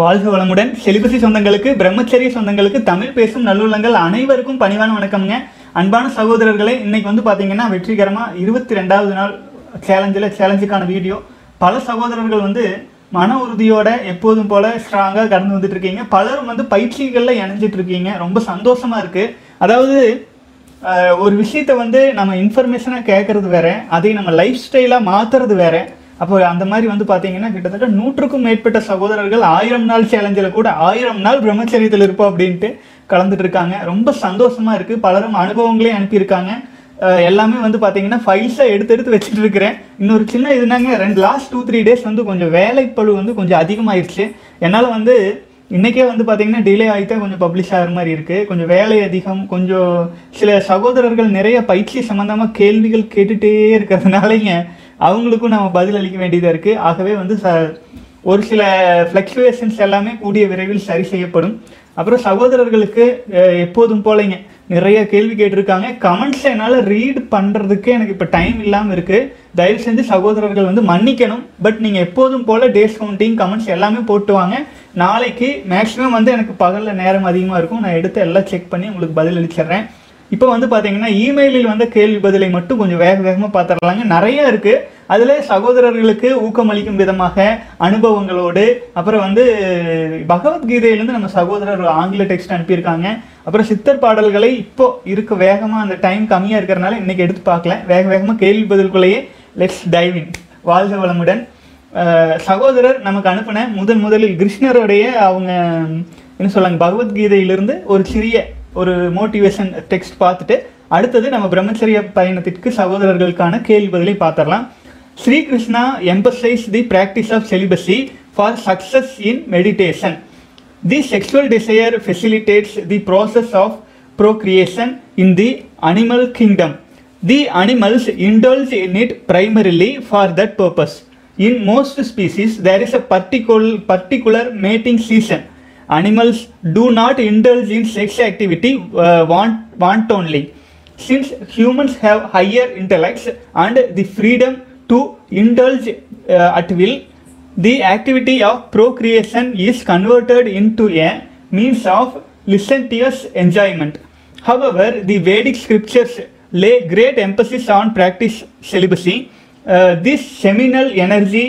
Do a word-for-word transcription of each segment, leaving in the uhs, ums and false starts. வாழ்க வளமுடன். செலிபசி சொந்தங்களுக்கு, பிரம்மச்சரிய சொந்தங்களுக்கு, தமிழ் பேசும் நல்லுள்ளங்கள் அனைவருக்கும் பணிவான வணக்கம்ங்க. அன்பான சகோதரர்களே, இன்னைக்கு வந்து பார்த்தீங்கன்னா வெற்றிகரமாக இருபத்தி ரெண்டாவது நாள் சேலஞ்சில் சேலஞ்சுக்கான வீடியோ. பல சகோதரர்கள் வந்து மன உறுதியோட எப்போதும் போல் ஸ்ட்ராங்காக கடந்து வந்துட்டு இருக்கீங்க. பலரும் வந்து பயிற்சிகளில் இணைஞ்சிட்டு இருக்கீங்க. ரொம்ப சந்தோஷமாக இருக்குது. அதாவது ஒரு விஷயத்தை வந்து நம்ம இன்ஃபர்மேஷனாக கேட்குறது வேற, அதை நம்ம லைஃப் ஸ்டைலாக மாற்றுறது வேற. அப்போ அந்த மாதிரி வந்து பார்த்தீங்கன்னா கிட்டத்தட்ட நூற்றுக்கும் மேற்பட்ட சகோதரர்கள் ஆயிரம் நாள் சேலஞ்சில் கூட ஆயிரம் நாள் பிரம்மச்சரியத்தில் இருப்போம் அப்படின்ட்டு கலந்துட்டு இருக்காங்க. ரொம்ப சந்தோஷமாக இருக்குது. பலரும் அனுபவங்களே அனுப்பியிருக்காங்க. எல்லாமே வந்து பார்த்தீங்கன்னா ஃபைல்ஸை எடுத்து எடுத்து வச்சுட்டு இருக்கிறேன். இன்னொரு சின்ன இதுனாங்க, ரெண்டு லாஸ்ட் டூ த்ரீ டேஸ் வந்து கொஞ்சம் வேலைப்பளு வந்து கொஞ்சம் அதிகமாகிடுச்சு. என்னால் வந்து இன்றைக்கே வந்து பார்த்திங்கன்னா டிலே ஆகிட்டா கொஞ்சம் பப்ளிஷ் ஆகிற மாதிரி இருக்குது. கொஞ்சம் வேலை அதிகம். கொஞ்சம் சில சகோதரர்கள் நிறைய பயிற்சி சம்மந்தமாக கேள்விகள் கேட்டுகிட்டே இருக்கிறதுனாலங்க அவங்களுக்கும் நம்ம பதில் அளிக்க வேண்டியதாக இருக்குது. ஆகவே வந்து ச ஒரு சில ஃப்ளக்சுவேஷன்ஸ் எல்லாமே கூடிய விரைவில் சரி செய்யப்படும். அப்புறம் சகோதரர்களுக்கு எப்போதும் போலங்க நிறைய கேள்வி கேட்டிருக்காங்க. கமெண்ட்ஸை என்னால் ரீட் பண்ணுறதுக்கு எனக்கு இப்போ டைம் இல்லாமல் இருக்குது. தயவு செஞ்சு சகோதரர்கள் வந்து மன்னிக்கணும். பட் நீங்கள் எப்போதும் போல் டேஸ் கவுண்டிங் கமெண்ட்ஸ் எல்லாமே போட்டுவாங்க. நாளைக்கு மேக்ஸிமம் வந்து எனக்கு பகலில் நேரம் அதிகமாக இருக்கும். நான் எடுத்து எல்லாம் செக் பண்ணி உங்களுக்கு பதில் அளிச்சிட்றேன். இப்போ வந்து பார்த்தீங்கன்னா இமெயிலில் வந்த கேள்வி பதிலை மட்டும் கொஞ்சம் வேக வேகமாக பார்த்துடலாங்க. நிறையா இருக்குது. அதில் சகோதரர்களுக்கு ஊக்கமளிக்கும் விதமாக அனுபவங்களோடு அப்புறம் வந்து பகவத்கீதையிலேருந்து நம்ம சகோதரர் ஆங்கில டெக்ஸ்ட் அனுப்பியிருக்காங்க. அப்புறம் சித்தர் பாடல்களை இப்போது இருக்க வேகமாக அந்த டைம் கம்மியாக இருக்கிறனால இன்றைக்கி எடுத்து பார்க்கல. வேக வேகமாக கேள்வி பதில்குள்ளேயே லெட்ஸ் டைவின். வாழ்க வளமுடன். சகோதரர் நமக்கு அனுப்பின முதன் முதலில் கிருஷ்ணருடைய அவங்க என்ன சொல்லாங்க, பகவத்கீதையிலிருந்து ஒரு சிறிய ஒரு மோட்டிவேஷன் டெக்ஸ்ட் பார்த்துட்டு அடுத்தது நம்ம பிரம்மச்சரிய பயணத்திற்கு சகோதரர்களுக்கான கேள்வி பதிலை பார்த்துடலாம். Shri Krishna emphasise the practice of celibacy for success in meditation. The sexual desire facilitates the process of procreation in the animal kingdom. The animals indulge in it primarily for that purpose. In most species there is a particul particular mating season. Animals do not indulge in sex activity uh, want, want only. Since humans have higher intellects and the freedom to indulge uh, at will, the activity of procreation is converted into a means of licentious enjoyment. However, the Vedic scriptures lay great emphasis on practice celibacy. Uh, this seminal energy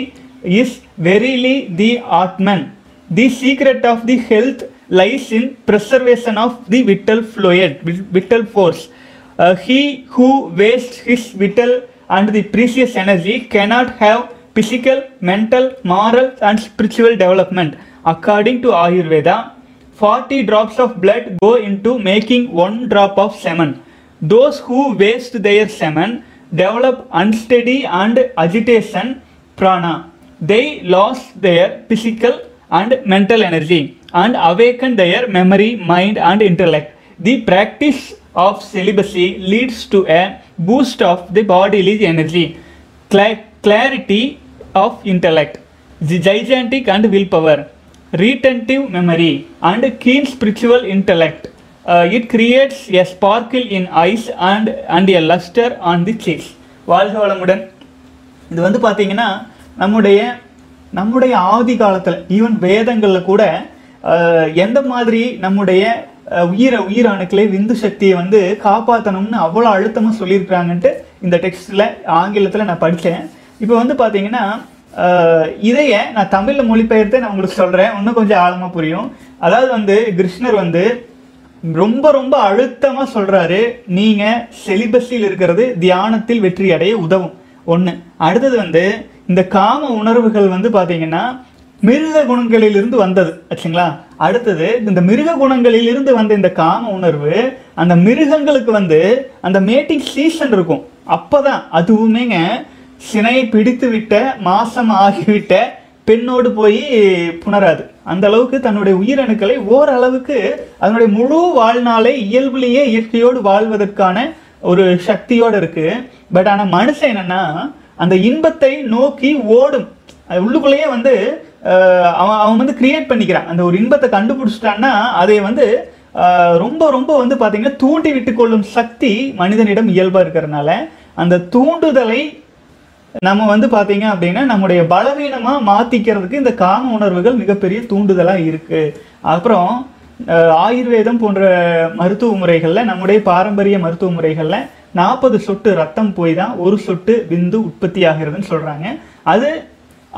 is verily the Atman. The secret of the health lies in preservation of the vital fluid, vital force. Uh, he who wastes his vital and the precious energy cannot have physical, mental, moral and spiritual development. According to Ayurveda, forty drops of blood go into making one drop of semen. Those who waste their semen develop unsteady and agitation prana. They lose their physical and mental energy and awaken their memory, mind and intellect. The practice of celibacy leads to a boost of the bodily energy, cl- clarity of intellect, the gigantic and willpower, retentive memory and keen spiritual intellect. Uh, it creates a sparkle in eyes and and a luster on the cheeks. வாழ்க வளமுடன். இது வந்து பார்த்தீங்கன்னா நம்முடைய நம்முடைய ஆதி காலத்தில் even வேதங்களில் கூட எந்த மாதிரி நம்முடைய உயிரை உயிரணுக்களே விந்து சக்தியை வந்து காப்பாற்றணும்னு அவ்வளோ அழுத்தமாக சொல்லியிருக்கிறாங்கன்ட்டு இந்த டெக்ஸ்டில் ஆங்கிலத்தில் நான் படித்தேன். இப்போ வந்து பார்த்தீங்கன்னா இதையே நான் தமிழில் மொழிபெயர்த்து நான் உங்களுக்கு சொல்கிறேன். இன்னும் கொஞ்சம் ஆழமாக புரியும். அதாவது வந்து கிருஷ்ணர் வந்து ரொம்ப ரொம்ப அழுத்தமாக சொல்கிறாரு, நீங்கள் செலிபஸில் இருக்கிறது தியானத்தில் வெற்றி அடைய உதவும் ஒன்று. அடுத்தது வந்து இந்த காம உணர்வுகள் வந்து பார்த்தீங்கன்னா மிருக குணங்களிலிருந்து வந்தது ஆச்சுங்களா. அடுத்தது இந்த மிருக குணங்களிலிருந்து வந்த இந்த காம உணர்வு அந்த மிருகங்களுக்கு வந்து அந்த மேட்டிங் சீசன் இருக்கும். அப்போ தான் அதுவுமேங்க சினையை பிடித்து விட்ட மாசம் ஆகிவிட்ட பெண்ணோடு போய் புணராது. அந்த அளவுக்கு தன்னுடைய உயிரணுக்களை ஓரளவுக்கு அதனுடைய முழு வாழ்நாளை இயல்புலேயே இயற்கையோடு வாழ்வதற்கான ஒரு சக்தியோடு இருக்குது. பட் ஆனால் மனுஷன் என்னென்னா அந்த இன்பத்தை நோக்கி ஓடும். அது உள்ளுக்குள்ளேயே வந்து அவன் அவன் வந்து கிரியேட் பண்ணிக்கிறான். அந்த ஒரு இன்பத்தை கண்டுபிடிச்சிட்டான்னா அதை வந்து ரொம்ப ரொம்ப வந்து பார்த்திங்கன்னா தூண்டி விட்டு கொள்ளும் சக்தி மனிதனிடம் இயல்பாக இருக்கிறதுனால அந்த தூண்டுதலை நம்ம வந்து பாத்தீங்க அப்படினா நம்மளுடைய பலவீனமா மாத்திக்கிறதுக்கு இந்த காம உணர்வுகள் மிகப்பெரிய தூண்டுதலா இருக்கு. அப்புறம் ஆயுர்வேதம் போன்ற மருத்துவ முறைகள்ல நம்மளுடைய பாரம்பரிய மருத்துவ முறைகள்ல நாற்பது சொட்டு ரத்தம் போய் தான் ஒரு சொட்டு விந்து உற்பத்தி ஆகிறதுன்னு சொல்றாங்க. அது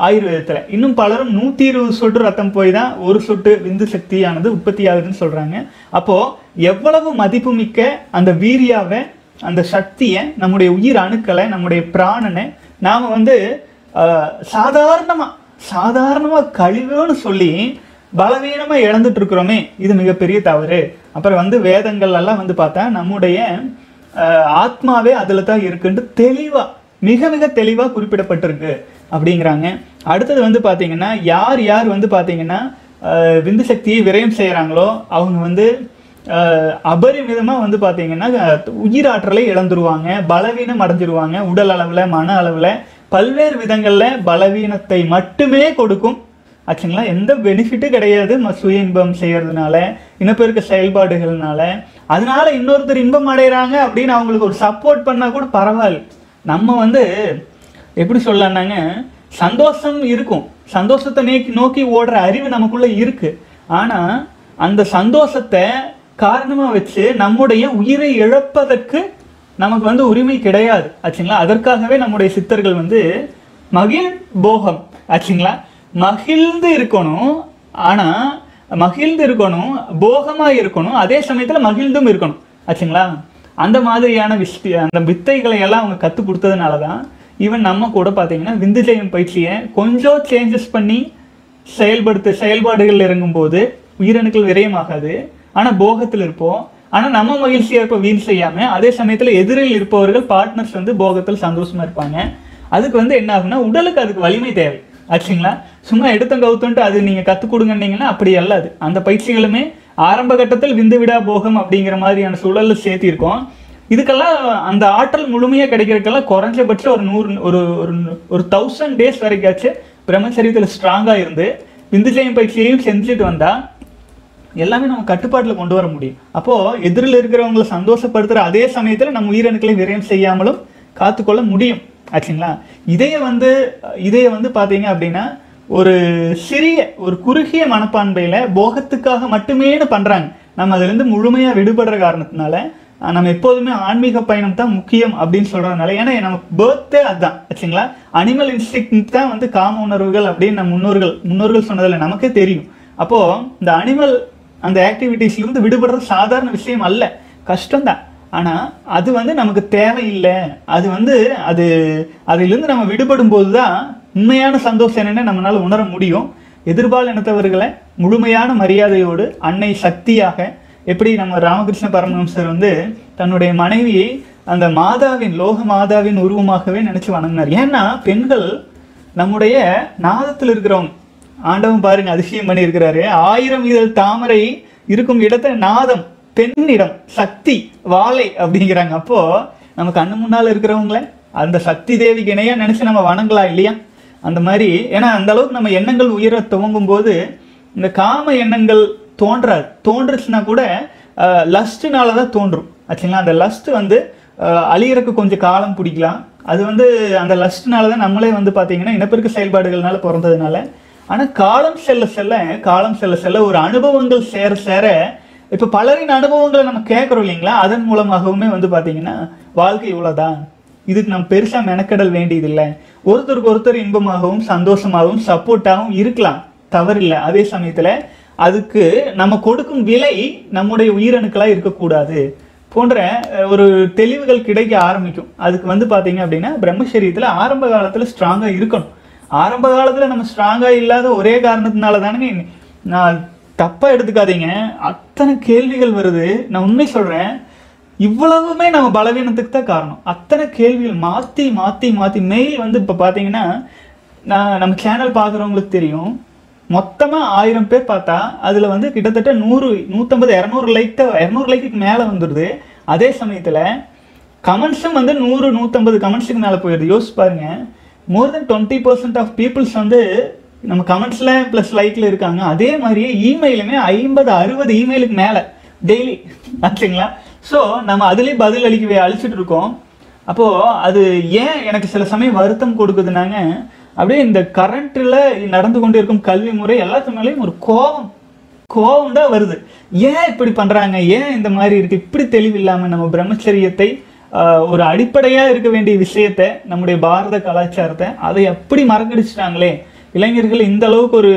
ஆயுர்வேதத்துல. இன்னும் பலரும் நூத்தி இருபது சொட்டு ரத்தம் போய் தான் ஒரு சொட்டு விந்து சக்தியானது உற்பத்தி ஆகுதுன்னு சொல்றாங்க. அப்போ எவ்வளவு மதிப்புமிக்க அந்த வீரியாவை, அந்த சக்தியை, நம்முடைய உயிர் அணுக்களை, நம்முடைய பிராணனை நாம் வந்து சாதாரணமாக சாதாரணமாக கழிவுன்னு சொல்லி பலவீனமாக இழந்துட்டு இருக்கிறோமே, இது மிகப்பெரிய தவறு. அப்புறம் வந்து வேதங்கள்லாம் வந்து பார்த்தா நம்முடைய ஆத்மாவே அதில் தான் இருக்குன்ட்டு தெளிவாக மிக மிக தெளிவாக குறிப்பிடப்பட்டிருக்கு அப்படிங்கிறாங்க. அடுத்தது வந்து பார்த்திங்கன்னா யார் யார் வந்து பார்த்திங்கன்னா விந்து சக்தியை விரயம் செய்கிறாங்களோ அவங்க வந்து அபரிமிதமாக வந்து பார்த்திங்கன்னா உயிராற்றலை இழந்துருவாங்க, பலவீனம் அடைஞ்சிருவாங்க. உடல் அளவில், மன அளவில், பல்வேறு விதங்களில் பலவீனத்தை மட்டுமே கொடுக்கும் ஆச்சுங்களா. எந்த பெனிஃபிட்டும் கிடையாது சுய இன்பம் செய்கிறதுனால, இனப்பெருக்க செயல்பாடுகள்னால. அதனால இன்னொருத்தர் இன்பம் அடைகிறாங்க அப்படின்னு அவங்களுக்கு ஒரு சப்போர்ட் பண்ணால் கூட பரவாயில்ல. நம்ம வந்து எப்படி சொல்லலாங்க, சந்தோஷம் இருக்கும், சந்தோஷத்தை நோக்கி நோக்கி ஓடுற அறிவு நமக்குள்ளே இருக்குது. ஆனால் அந்த சந்தோஷத்தை காரணமாக வச்சு நம்முடைய உயிரை இழப்பதற்கு நமக்கு வந்து உரிமை கிடையாது ஆச்சுங்களா. அதற்காகவே நம்முடைய சித்தர்கள் வந்து மகிழ் போகம் ஆச்சுங்களா, மகிழ்ந்து இருக்கணும். ஆனால் மகிழ்ந்து இருக்கணும், போகமாக இருக்கணும், அதே சமயத்தில் மகிழ்ந்தும் இருக்கணும் ஆச்சுங்களா. அந்த மாதிரியான விஷய அந்த வித்தைகளை எல்லாம் அவங்க கற்றுக் கொடுத்ததுனால தான் ஈவன் நம்ம கூட பார்த்திங்கன்னா விந்து ஜெயம் பயிற்சியை கொஞ்சம் சேஞ்சஸ் பண்ணி செயல்படுத்த செயல்பாடுகள் இறங்கும்போது உயிரணுக்கள் விரயமாகாது. ஆனால் போகத்தில் இருப்போம், ஆனால் நம்ம மகிழ்ச்சியாக இருப்போம், வீண் செய்யாமல். அதே சமயத்தில் எதிரில் இருப்பவர்கள் பார்ட்னர்ஸ் வந்து போகத்தில் சந்தோஷமாக இருப்பாங்க. அதுக்கு வந்து என்ன ஆகுன்னா உடலுக்கு அதுக்கு வலிமை தேவை ஆச்சுங்களா. சும்மா எடுத்தம் கவுத்துன்ட்டு அது நீங்கள் கற்றுக் கொடுங்கன்னீங்கன்னா அப்படி அல்லாது. அந்த பயிற்சிகளுமே ஆரம்ப கட்டத்தில் விந்து விடா போகம் அப்படிங்கிற மாதிரியான சூழலில் சேர்த்திருக்கோம். இதுக்கெல்லாம் அந்த ஆற்றல் முழுமையாக கிடைக்கிறதுக்கெல்லாம் குறைஞ்சபட்சம் ஒரு நூறு ஒரு ஒரு தௌசண்ட் டேஸ் வரைக்காச்சு பிரம்மச்சரியத்தில் ஸ்ட்ராங்காக இருந்து விந்து ஜெயம் பயிற்சியையும் செஞ்சுட்டு வந்தால் எல்லாமே நம்ம கட்டுப்பாட்டில் கொண்டு வர முடியும். அப்போது எதிரில் இருக்கிறவங்களை சந்தோஷப்படுத்துகிற அதே சமயத்தில் நம்ம உயிரணுக்களை விரயம் செய்யாமலும் காத்துக்கொள்ள முடியும் ஆச்சுங்களா. இதைய வந்து இதைய வந்து பார்த்தீங்க அப்படின்னா ஒரு சிறிய ஒரு குறுகிய மனப்பான்மையில் போகத்துக்காக மட்டுமேனு பண்ணுறாங்க. நம்ம அதிலேருந்து முழுமையாக விடுபடுற காரணத்தினால நம்ம எப்போதுமே ஆன்மீக பயணம் தான் முக்கியம் அப்படின்னு சொல்கிறதுனால, ஏன்னா நம்ம பேர்த்தே அதுதான் ஆச்சுங்களா. அனிமல் இன்ஸ்டிங்க்ட் தான் வந்து காம உணர்வுகள் அப்படின்னு நம்ம முன்னோர்கள் முன்னோர்கள் சொன்னதில்லை, நமக்கே தெரியும். அப்போது இந்த அனிமல் அந்த ஆக்டிவிட்டீஸ்லேருந்து விடுபடுற சாதாரண விஷயம் அல்ல, கஷ்டம்தான். ஆனால் அது வந்து நமக்கு தேவையில்லை. அது வந்து அது அதிலிருந்து நம்ம விடுபடும் போது தான் உண்மையான சந்தோஷம் என்னென்னு நம்மளால் உணர முடியும். எதிர்பால் இனத்தவர்களை முழுமையான மரியாதையோடு அன்னை சக்தியாக, எப்படி நம்ம ராமகிருஷ்ண பரமஹம்சர் வந்து தன்னுடைய மனைவியை அந்த மாதாவின் லோக மாதாவின் உருவமாகவே நினச்சி வணங்கினார். ஏன்னா பெண்கள் நம்முடைய நாதத்தில் இருக்கிறவங்க. ஆண்டவன் பாருங்க அதிசயம் பண்ணியிருக்கிறாரு, ஆயிரம் இதழ் தாமரை இருக்கும் இடத்த நாதம், பெண்ணிடம் சக்தி வாழை அப்படிங்கிறாங்க. அப்போ நம்ம கண்ணு முன்னால் இருக்கிறவங்கள அந்த சக்தி தேவிக்கு இணையா நினைச்சு நம்ம வணங்கலாம் இல்லையா? அந்த மாதிரி. ஏன்னா அந்த அளவுக்கு நம்ம எண்ணங்கள் உயர துவங்கும் போது இந்த காம எண்ணங்கள் தோன்றாது. தோன்றுச்சுன்னா கூட லஸ்ட்டுனால தான் தோன்றும் ஆச்சுங்களா. அந்த லஸ்ட்டு வந்து அழியறக்கு கொஞ்சம் காலம் பிடிக்கலாம். அது வந்து அந்த லஸ்ட்டுனால தான் நம்மளே வந்து பார்த்தீங்கன்னா இனப்பெருக்க செயல்பாடுகள்னால பிறந்ததுனால. ஆனால் காலம் செல்ல செல்ல காலம் செல்ல செல்ல ஒரு அனுபவங்கள் சேர சேர, இப்போ பலரின் அனுபவங்களை நம்ம கேட்குறோம் இல்லைங்களா, அதன் மூலமாகவுமே வந்து பார்த்தீங்கன்னா வாழ்க்கை இவ்வளோதான், இதுக்கு நம்ம பெருசாக மெனக்கடல் வேண்டியதில்லை, ஒருத்தருக்கு ஒருத்தர் இன்பமாகவும் சந்தோஷமாகவும் சப்போர்ட்டாகவும் இருக்கலாம், தவறில்லை. அதே சமயத்தில் அதுக்கு நம்ம கொடுக்கும் விலை நம்முடைய உயிரணுக்களாக இருக்கக்கூடாது போன்ற ஒரு தெளிவுகள் கிடைக்க ஆரம்பிக்கும். அதுக்கு வந்து பார்த்தீங்க அப்படின்னா பிரம்மச்சரியத்தில் ஆரம்ப காலத்தில் ஸ்ட்ராங்காக இருக்கணும். ஆரம்ப காலத்தில் நம்ம ஸ்ட்ராங்காக இல்லாத ஒரே காரணத்தினால தானுங்க, நான் தப்பாக எடுத்துக்காதீங்க, அத்தனை கேள்விகள் வருது. நான் உண்மை சொல்கிறேன், இவ்வளவுமே நம்ம பலவீனத்துக்கு தான் காரணம். அத்தனை கேள்விகள் மாற்றி மாற்றி மாற்றி மெயில் வந்து இப்போ பார்த்தீங்கன்னா நான் நம்ம சேனல் பார்க்குறவங்களுக்கு தெரியும், மொத்தமாக ஆயிரம் பேர் பார்த்தா அதில் வந்து கிட்டத்தட்ட நூறு நூற்றம்பது இரநூறு லைக் தான், இரநூறு லைக்கு மேலே வந்துடுது. அதே சமயத்தில் கமெண்ட்ஸும் வந்து நூறு நூற்றம்பது கமெண்ட்ஸுக்கு மேலே போயிடுது. யோசிச்சு பாருங்கள், more than twenty percent of peoples வந்து நம்ம கமெண்ட்ஸில் ப்ளஸ் லைக்கில் இருக்காங்க. அதே மாதிரியே இமெயிலுமே ஐம்பது அறுபது இமெயிலுக்கு மேலே டெய்லி ஆச்சுங்களா. ஸோ நம்ம அதுலேயே பதில் அளிக்கவே அழிச்சிட்டு இருக்கோம். அப்போ அது ஏன் எனக்கு சில சமயம் வருத்தம் கொடுக்குதுனாங்க அப்படியே இந்த கரண்ட்ல நடந்து கொண்டிருக்கும் கல்வி முறை எல்லாத்துமேலயும் ஒரு கோபம் கோபம் தான் வருது. ஏன் இப்படி பண்றாங்க, ஏன் இந்த மாதிரி இருக்கு, இப்படி தெளிவில்லாம நம்ம பிரம்மச்சரியத்தை ஒரு அடிப்படையா இருக்க வேண்டிய விஷயத்தை நம்முடைய பாரத கலாச்சாரத்தை அதை எப்படி மறக்கடிச்சிட்டாங்களே இளைஞர்கள். இந்த அளவுக்கு ஒரு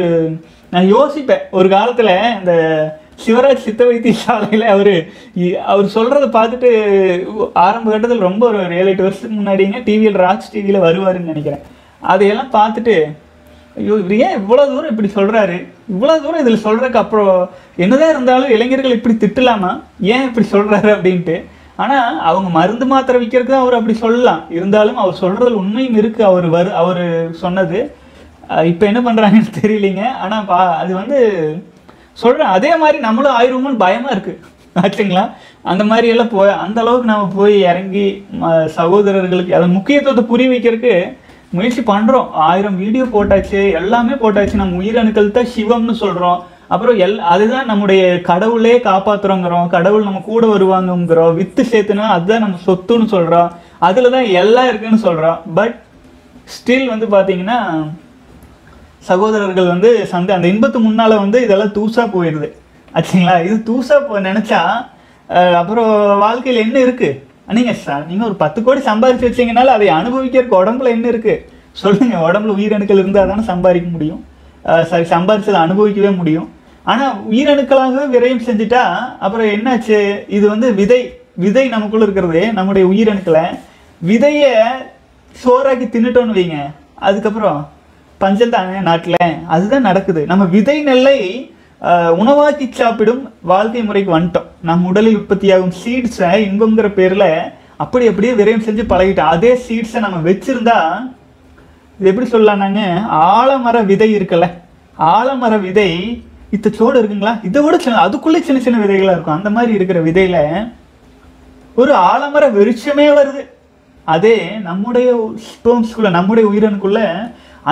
நான் யோசிப்பேன் ஒரு காலத்துல இந்த சிவராஜ் சித்த வைத்தியசாலையில் அவர் அவர் சொல்கிறத பார்த்துட்டு ஆரம்ப கட்டத்தில் ரொம்ப ஒரு ஏழு எட்டு வருஷத்துக்கு முன்னாடிங்க டிவியில் ராஜ் டிவியில் வருவாருன்னு நினைக்கிறேன். அதையெல்லாம் பார்த்துட்டு ஐயோ இவர் ஏன் இவ்வளோ தூரம் இப்படி சொல்கிறாரு, இவ்வளோ தூரம் இதில் சொல்கிறதுக்கு அப்புறம் என்னதான் இருந்தாலும் இளைஞர்கள் இப்படி திட்டலாமா, ஏன் இப்படி சொல்கிறாரு அப்படின்ட்டு. ஆனால் அவங்க மருந்து மாத்திரை விற்கிறதுக்கு தான் அவர் அப்படி சொல்லலாம், இருந்தாலும் அவர் சொல்கிறதுல உண்மையும் இருக்குது. அவர் வரு அவர் சொன்னது இப்போ என்ன பண்ணுறாங்கன்னு தெரியலைங்க. ஆனால் பா அது வந்து சொல்கிறேன் அதே மாதிரி நம்மளும் ஆயிடுவோம்னு பயமாக இருக்குது ஆச்சுங்களா. அந்த மாதிரியெல்லாம் போய் அந்த அளவுக்கு நம்ம போய் இறங்கி சகோதரர்களுக்கு அதை முக்கியத்துவத்தை புரிய வைக்கிறதுக்கு முயற்சி பண்ணுறோம். ஆயிரம் வீடியோ போட்டாச்சு, எல்லாமே போட்டாச்சு, நம்ம உயிரணுக்கள் தான் சிவம்னு சொல்கிறோம். அப்புறம் எல் அதுதான் நம்முடைய கடவுளே காப்பாற்றுறோங்கிறோம், கடவுள் நம்ம கூட வருவாங்கங்கிறோம், வித்து சேர்த்துனா அதுதான் நம்ம சொத்துன்னு சொல்கிறோம், அதில் தான் எல்லாம் இருக்குதுன்னு சொல்கிறோம். பட் ஸ்டில் வந்து பார்த்திங்கன்னா சகோதரர்கள் வந்து சந்தை அந்த இன்பத்து முன்னால் வந்து இதெல்லாம் தூசாக போயிடுது ஆச்சுங்களா. இது தூசாக போ நினச்சா அப்புறம் வாழ்க்கையில் என்ன இருக்குது? நீங்கள் சார் நீங்கள் ஒரு பத்து கோடி சம்பாதிச்சு வச்சிங்கனால அதை அனுபவிக்கிறதுக்கு உடம்புல என்ன இருக்குது சொல்லுங்கள். உடம்புல உயிரணுக்கள் இருந்தால் தானே சம்பாதிக்க முடியும், சரி சம்பாதிச்சதை அனுபவிக்கவே முடியும். ஆனால் உயிரணுக்களாக விரயம் செஞ்சுட்டா அப்புறம் என்னாச்சு? இது வந்து விதை விதை நமக்குள்ளே இருக்கிறது, நம்முடைய உயிரணுக்களை விதையை சோறாக்கி தின்னுட்டோன்னு வைங்க, அதுக்கப்புறம் பஞ்சல் தானே நாட்டில். அதுதான் நடக்குது. நம்ம விதை நெல்லை உணவாக்கி சாப்பிடும் வாழ்க்கை முறைக்கு வந்துட்டோம். நம் உடலில் உற்பத்தியாகும் சீட்ஸை இன்பங்கிற பேரில் அப்படி அப்படியே விரயம் செஞ்சு பழகிட்டோம். அதே சீட்ஸை நம்ம வச்சுருந்தா இது எப்படி சொல்லலாம்னாங்க, ஆலமர விதை இருக்குல்ல, ஆலமர விதை இத்தோடு இருக்குங்களா, இதை விட சின்ன அதுக்குள்ளே சின்ன சின்ன விதைகளாக இருக்கும். அந்த மாதிரி இருக்கிற விதையில் ஒரு ஆலமர விருட்சமே வருது. அதே நம்முடைய ஸ்பெர்ம்ஸ்குள்ளே நம்முடைய உயிரனுக்குள்ளே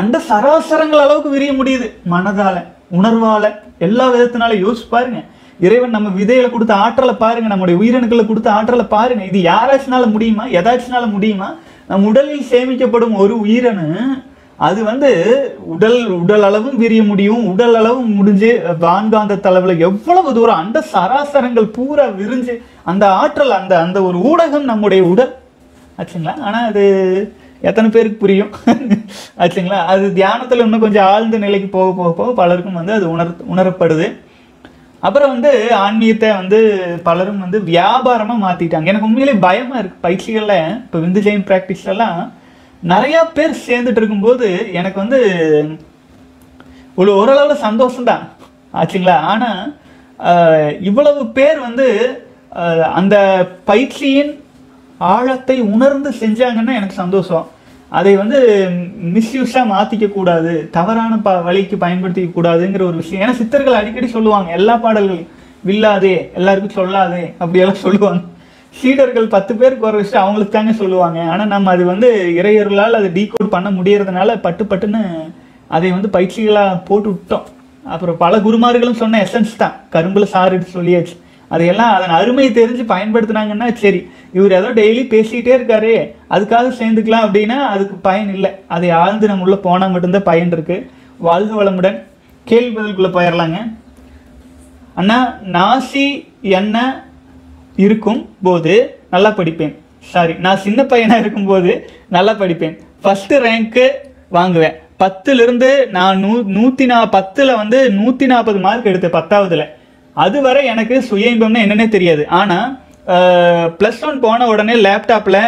அந்த சராசரங்கள் அளவுக்கு விரிய முடியுது மனதால் உணர்வால் எல்லா விதத்தினாலும். யோசிச்சு பாருங்க, இறைவன் நம்ம விதையில கொடுத்த ஆற்றலை பாருங்க, நம்முடைய உயிரணுக்களை கொடுத்த ஆற்றலை பாருங்க. இது யாராச்சுனால முடியுமா, எதாச்சுனால முடியுமா? நம் உடலில் சேமிக்கப்படும் ஒரு உயிரணு அது வந்து உடல் உடல் அளவும் விரிய முடியும், உடல் அளவும் முடிஞ்சு வான்காந்த தளவுல எவ்வளவு தூரம் அந்த சராசரங்கள் பூரா விரிஞ்சு அந்த ஆற்றல் அந்த அந்த ஒரு ஊடகம் நம்முடைய உடல் ஆச்சுங்களா. ஆனால் அது எத்தனை பேருக்கு புரியும் ஆச்சுங்களா. அது தியானத்தில் இன்னும் கொஞ்சம் ஆழ்ந்த நிலைக்கு போக போக போக பலருக்கும் வந்து அது உணர் உணரப்படுது. அப்புறம் வந்து ஆன்மீகத்தை வந்து பலரும் வந்து வியாபாரமாக மாற்றிட்டாங்க. எனக்கு உண்மையிலே பயமாக இருக்குது. பயிற்சிகளில் இப்போ விந்து ஜெயின் ப்ராக்டிஸ்லாம் நிறையா பேர் சேர்ந்துட்டு இருக்கும்போது எனக்கு வந்து ஒரு ஓரளவில் சந்தோஷம்தான் ஆச்சுங்களா. ஆனால் இவ்வளவு பேர் வந்து அந்த பயிற்சியின் ஆழத்தை உணர்ந்து செஞ்சாங்கன்னா எனக்கு சந்தோஷம். அதை வந்து மிஸ்யூஸாக மாற்றிக்கக்கூடாது, தவறான ப வழிக்கு பயன்படுத்திக்க கூடாதுங்கிற ஒரு விஷயம். ஏன்னா சித்தர்கள் அடிக்கடி சொல்லுவாங்க, எல்லா பாடல்களையும் வில்லாதே எல்லாருக்கும் சொல்லாதே அப்படியெல்லாம் சொல்லுவாங்க. சீடர்கள் பத்து பேர் குறை வச்சுட்டு அவங்களுக்கு தாங்க சொல்லுவாங்க. ஆனால் நம்ம அது வந்து இறையர்களால் அதை டீகோட் பண்ண முடியறதுனால பட்டு பட்டுன்னு அதை வந்து பயிற்சிகளாக போட்டு விட்டோம். அப்புறம் பல குருமார்களும் சொன்ன எசன்ஸ் தான், கரும்புல சாரிட்டு சொல்லியாச்சு. அதையெல்லாம் அதன் அருமையை தெரிஞ்சு பயன்படுத்தினாங்கன்னா சரி, இவர் ஏதோ டெய்லி பேசிக்கிட்டே இருக்காரு அதுக்காக சேர்ந்துக்கலாம் அப்படின்னா அதுக்கு பயன் இல்லை. அதை ஆழ்ந்து நம்ம உள்ளே போனால் மட்டும்தான் பயன் இருக்குது. வாழ்க வளமுடன். கேள்வி பதிலுக்குள்ளே போயிடலாங்க. அண்ணா, நாசி என்ன இருக்கும் போது நல்லா படிப்பேன், சாரி நான் சின்ன பையனாக இருக்கும்போது நல்லா படிப்பேன், ஃபஸ்ட்டு ரேங்க்கு வாங்குவேன், பத்துலேருந்து நான் நூ நூற்றி நா பத்தில் வந்து நூற்றி நாற்பது மார்க் எடுத்தேன் பத்தாவதுல. அதுவரை எனக்கு சுய இன்பம்னா என்னன்னே தெரியாது. ஆனால் ப்ளஸ் ஒன் போன உடனே லேப்டாப்பில்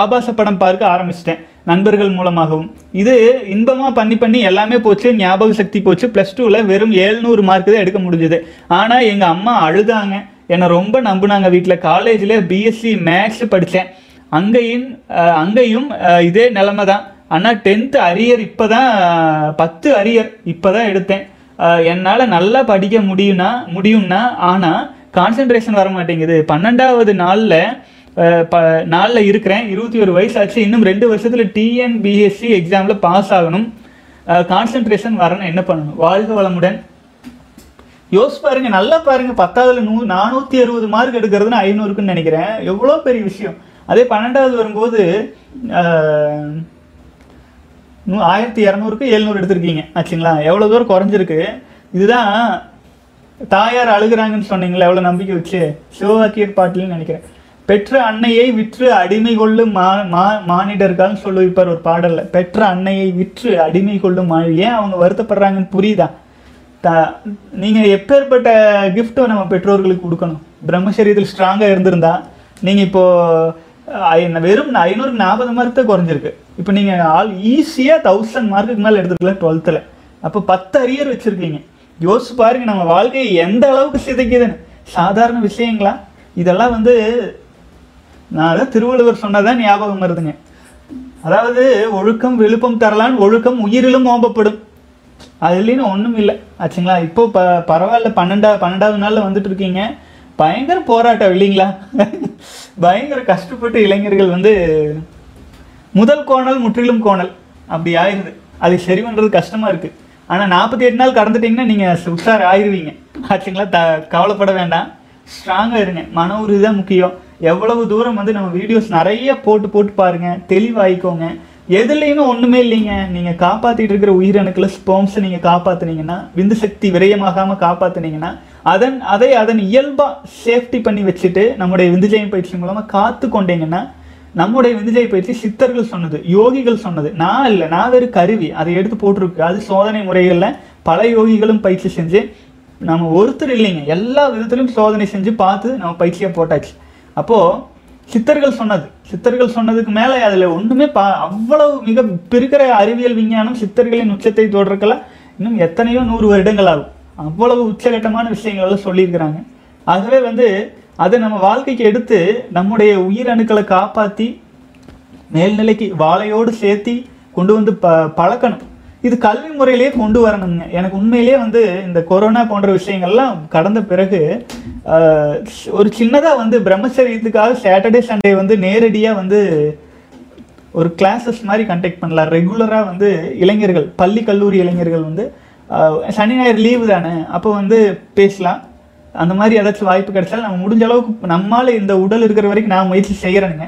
ஆபாச படம் பார்க்க ஆரம்பிச்சிட்டேன் நண்பர்கள் மூலமாகவும். இது இன்பமாக பண்ணி பண்ணி எல்லாமே போச்சு, ஞாபக சக்தி போச்சு. ப்ளஸ் டூவில் வெறும் எழுநூறு மார்க்கு தான் எடுக்க முடிஞ்சுது. ஆனால் எங்கள் அம்மா அழுதாங்க, என்னை ரொம்ப நம்பினாங்க வீட்டில். காலேஜில் பிஎஸ்சி மேக்ஸ் படித்தேன், அங்கேயும் அங்கேயும் இதே நிலமை தான். ஆனால் டென்த்து அரியர் இப்போ தான் பத்து அரியர் இப்போ தான் எடுத்தேன். என்னால் நல்லா படிக்க முடியும்னா முடியும்னா ஆனால் கான்சன்ட்ரேஷன் வர மாட்டேங்குது. பன்னெண்டாவது நாளில் ப நாளில் இருக்கிறேன், இருபத்தி ஒரு வயசு ஆச்சு. இன்னும் ரெண்டு வருஷத்தில் டிஎன்பிஎஸ்சி எக்ஸாமில் பாஸ் ஆகணும். கான்சன்ட்ரேஷன் வரணும், என்ன பண்ணணும்? வாழ்க வளமுடன். யோசி பாருங்கள், நல்லா பாருங்கள். பத்தாவதுல நூ நானூற்றி அறுபது மார்க் எடுக்கிறதுன்னு ஐநூறுக்குன்னு நினைக்கிறேன். எவ்வளோ பெரிய விஷயம் அதே பன்னிரண்டாவது வரும்போது ஆயிரத்தி இருநூறுக்கு எழுநூறு எடுத்துக்கிங்க ஆச்சுங்களா. எவ்வளவு தூரம் குறஞ்சிருக்கு. இதுதான் தாயார் அழுகுறாங்கன்னு சொன்னீங்களா எவ்வளவு நம்பிக்கை வச்சு சிவவாக்கியர் பாட்டில் நினைக்கிறேன். பெற்ற அன்னையை விற்று அடிமை கொள்ளும் மா மா மானிடர்கள் சொல்லுவிப்பார் ஒரு பாடலில். பெற்ற அன்னையை விற்று அடிமை கொள்ளும் மாணவி. ஏன் அவங்க வருத்தப்படுறாங்கன்னு புரியுதா? த நீங்கள் எப்பேற்பட்ட கிஃப்ட்டை நம்ம பெற்றோர்களுக்கு கொடுக்கணும். பிரம்மச்சரியத்தில் ஸ்ட்ராங்காக இருந்திருந்தா நீங்கள் இப்போது வெறும் ஐநூறு நாற்பது மார்க் தான் குறைஞ்சிருக்கு. இப்போ நீங்கள் ஆல் ஈஸியாக தௌசண்ட் மார்க்குக்கு மேலே எடுத்துருக்கலாம் டுவெல்த்தில். அப்போ பத்து அரியர் வச்சுருக்கீங்க. யோசிச்சு பாருங்க நம்ம வாழ்க்கையை எந்த அளவுக்கு சிதைக்குதுன்னு. சாதாரண விஷயங்களா இதெல்லாம் வந்து நான் தான் திருவள்ளுவர் சொன்னதான் ஞாபகம் வருதுங்க. அதாவது ஒழுக்கம் விழுப்பம் தரலான் ஒழுக்கம் உயிரிலும் ஓம்பப்படும். அதுலேயும் ஒன்றும் இல்லை ஆச்சுங்களா. இப்போ ப பரவாயில்ல பன்னெண்டா பன்னெண்டாவது நாளில் வந்துட்டு இருக்கீங்க. பயங்கர போராட்டம் இல்லைங்களா. பயங்கர கஷ்டப்பட்டு இளைஞர்கள் வந்து முதல் கோணல் முற்றிலும் கோணல் அப்படி ஆயிடுது. அது சரி பண்ணுறது கஷ்டமாக இருக்குது. ஆனால் நாற்பத்தி எட்டு நாள் கடந்துட்டிங்கன்னா நீங்கள் உஷார் ஆயிடுவீங்க ஆச்சுங்களா. த கவலைப்பட வேண்டாம். ஸ்ட்ராங்காக இருங்க. மன உறுதி தான் முக்கியம். எவ்வளவு தூரம் வந்து நம்ம வீடியோஸ் நிறைய போட்டு போட்டு பாருங்கள். தெளிவாகிக்கோங்க. எதுலேயுமே ஒன்றுமே இல்லைங்க. நீங்கள் காப்பாற்றிட்டு இருக்கிற உயிரணுக்களை ஸ்போம்ஸை நீங்கள் காப்பாற்றினீங்கன்னா விந்து சக்தி விரயமாகாமல் காப்பாற்றினீங்கன்னா அதன் அதை அதன் இயல்பாக சேஃப்டி பண்ணி வச்சுட்டு நம்முடைய விந்துஜயம் பயிற்சி மூலமாக காத்து கொண்டீங்கன்னா நம்முடைய விந்துஜய பயிற்சி சித்தர்கள் சொன்னது யோகிகள் சொன்னது நான் இல்லை நான் வேறு கருவி அதை எடுத்து போட்டிருக்கு. அது சோதனை முறைகளில் பல யோகிகளும் பயிற்சி செஞ்சு நம்ம ஒருத்தர் இல்லைங்க எல்லா விதத்திலும் சோதனை செஞ்சு பார்த்து நம்ம பயிற்சியாக போட்டாச்சு. அப்போது சித்தர்கள் சொன்னது சித்தர்கள் சொன்னதுக்கு மேலே அதில் ஒன்றுமே பா அவ்வளவு மிக இப்போ இருக்கிற அறிவியல் விஞ்ஞானம் சித்தர்களின் உச்சத்தை தொடர்க்கலாம் இன்னும் எத்தனையோ நூறு வருடங்கள் ஆகும். அவ்வளவு உச்சகட்டமான விஷயங்களெல்லாம் சொல்லியிருக்கிறாங்க. ஆகவே வந்து அதை நம்ம வாழ்க்கைக்கு எடுத்து நம்முடைய உயிரணுக்களை காப்பாற்றி மேல்நிலைக்கு வாழையோடு சேர்த்தி கொண்டு வந்து ப பழக்கணும். இது கல்வி முறையிலேயே கொண்டு வரணுங்க. எனக்கு உண்மையிலே வந்து இந்த கொரோனா போன்ற விஷயங்கள்லாம் கடந்த பிறகு ஒரு சின்னதாக வந்து பிரம்மச்சரியத்துக்காக சாட்டர்டே சண்டே வந்து நேரடியாக வந்து ஒரு கிளாஸஸ் மாதிரி கண்டக்ட் பண்ணலாம். ரெகுலராக வந்து இளைஞர்கள் பள்ளி கல்லூரி இளைஞர்கள் வந்து சனி ஞாயிறு லீவு தானே அப்போ வந்து பேசலாம். அந்த மாதிரி ஏதாச்சும் வாய்ப்பு கிடைச்சாலும் நம்ம முடிஞ்ச அளவுக்கு நம்மளால் இந்த உடல் இருக்கிற வரைக்கும் நான் முயற்சி செய்கிறேனுங்க.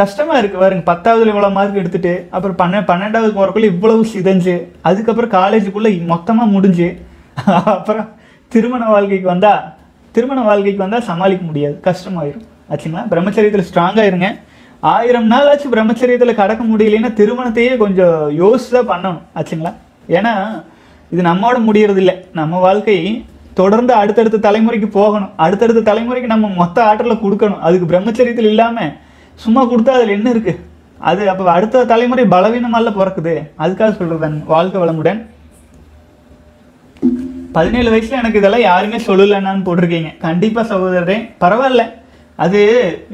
கஷ்டமாக இருக்குது பாருங்க. பத்தாவதுல இவ்வளோ மார்க் எடுத்துகிட்டு அப்புறம் பன்ன பன்னெண்டாவது போகிறக்குள்ளே இவ்வளவு சிதைஞ்சு அதுக்கப்புறம் காலேஜுக்குள்ளே மொத்தமாக முடிஞ்சு அப்புறம் திருமண வாழ்க்கைக்கு வந்தால் திருமண வாழ்க்கைக்கு வந்தால் சமாளிக்க முடியாது. கஷ்டமாயிடும் ஆச்சுங்களா. பிரம்மச்சரியத்தில் ஸ்ட்ராங்காக இருங்க. ஆயிரம் நாள் ஆச்சு பிரம்மச்சரியத்தில் கடக்க முடியலைன்னா திருமணத்தையே கொஞ்சம் யோசிச்சு தான் பண்ணணும் ஆச்சுங்களா. ஏன்னா இது நம்மோட முடியறதில்லை. நம்ம வாழ்க்கை தொடர்ந்து அடுத்தடுத்த தலைமுறைக்கு போகணும். அடுத்தடுத்த தலைமுறைக்கு நம்ம மொத்த ஆற்றலை கொடுக்கணும். அதுக்கு பிரம்மச்சரியத்தில் இல்லாமல் சும்மா கொடுத்தா அதில் என்ன இருக்குது? அது அப்போ அடுத்த தலைமுறை பலவீனமால பிறக்குது. அதுக்காக சொல்கிறேன். வாழ்க்கை வளமுடன். பதினேழு வயசில் எனக்கு இதெல்லாம் யாருமே சொல்லலைன்னு போட்டிருக்கீங்க. கண்டிப்பாக சகோதரரே பரவாயில்ல. அது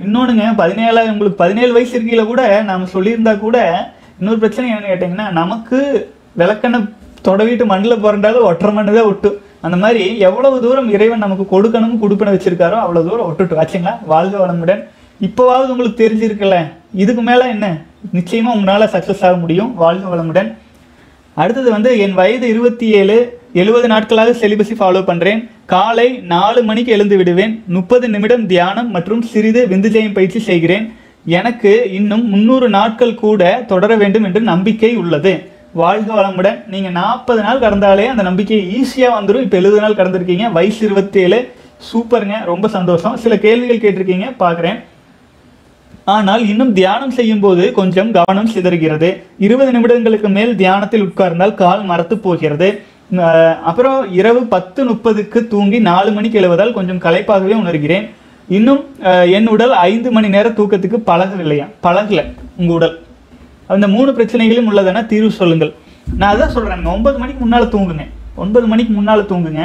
இன்னொன்றுங்க பதினேழு உங்களுக்கு பதினேழு வயசு இருக்கையில கூட நம்ம சொல்லியிருந்தா கூட இன்னொரு பிரச்சனை என்னென்னு கேட்டிங்கன்னா நமக்கு விளக்கெண்ணை தொடவிட்டு மண்ணில் புரண்டாலும் ஒற்றை மண்ணு தான் ஒட்டும். அந்த மாதிரி எவ்வளவு தூரம் இறைவன் நமக்கு கொடுக்கணும் கொடுப்பன வச்சிருக்காரோ அவ்வளோ தூரம் ஒட்டுட்டு ஆச்சுங்களா. வாழ்க வளமுடன். இப்போவாவது உங்களுக்கு தெரிஞ்சிருக்கல. இதுக்கு மேலே என்ன நிச்சயமாக உங்களால் சக்ஸஸ் ஆக முடியும். வாழ்க வளமுடன். அடுத்தது வந்து என் வயது இருபத்தி ஏழு எழுபது நாட்களாக செலிபஸை ஃபாலோ பண்ணுறேன். காலை நாலு மணிக்கு எழுந்து விடுவேன். முப்பது நிமிடம் தியானம் மற்றும் சிறிது விந்துஜயம் பயிற்சி செய்கிறேன். எனக்கு இன்னும் முந்நூறு நாட்கள் கூட தொடர வேண்டும் என்று நம்பிக்கை உள்ளது. வாழ்க வளமுடன். நீங்கள் நாற்பது நாள் கடந்தாலே அந்த நம்பிக்கையை ஈஸியாக வந்துடும். இப்போ எழுபது நாள் கடந்திருக்கீங்க. வயசு இருபத்தேழு. சூப்பருங்க. ரொம்ப சந்தோஷம். சில கேள்விகள் கேட்டிருக்கீங்க பார்க்குறேன். ஆனால் இன்னும் தியானம் செய்யும் போது கொஞ்சம் கவனம் சிதறுகிறது. இருபது நிமிடங்களுக்கு மேல் தியானத்தில் உட்கார்ந்தால் கால் மரத்து போகிறது. அப்புறம் இரவு பத்து முப்பதுக்கு தூங்கி நாலு மணிக்கு எழுவதால் கொஞ்சம் களைப்பாகவே உணர்கிறேன். இன்னும் என் உடல் ஐந்து மணி நேர தூக்கத்துக்கு பழகவில்லையா பழகலை உங்கள் உடல். அந்த மூணு பிரச்சனைகளும் உள்ளதான தீர்வு சொல்லுங்கள். நான் அதான் சொல்கிறேன். ஒன்பது மணிக்கு முன்னால் தூங்குங்க. ஒன்பது மணிக்கு முன்னால் தூங்குங்க.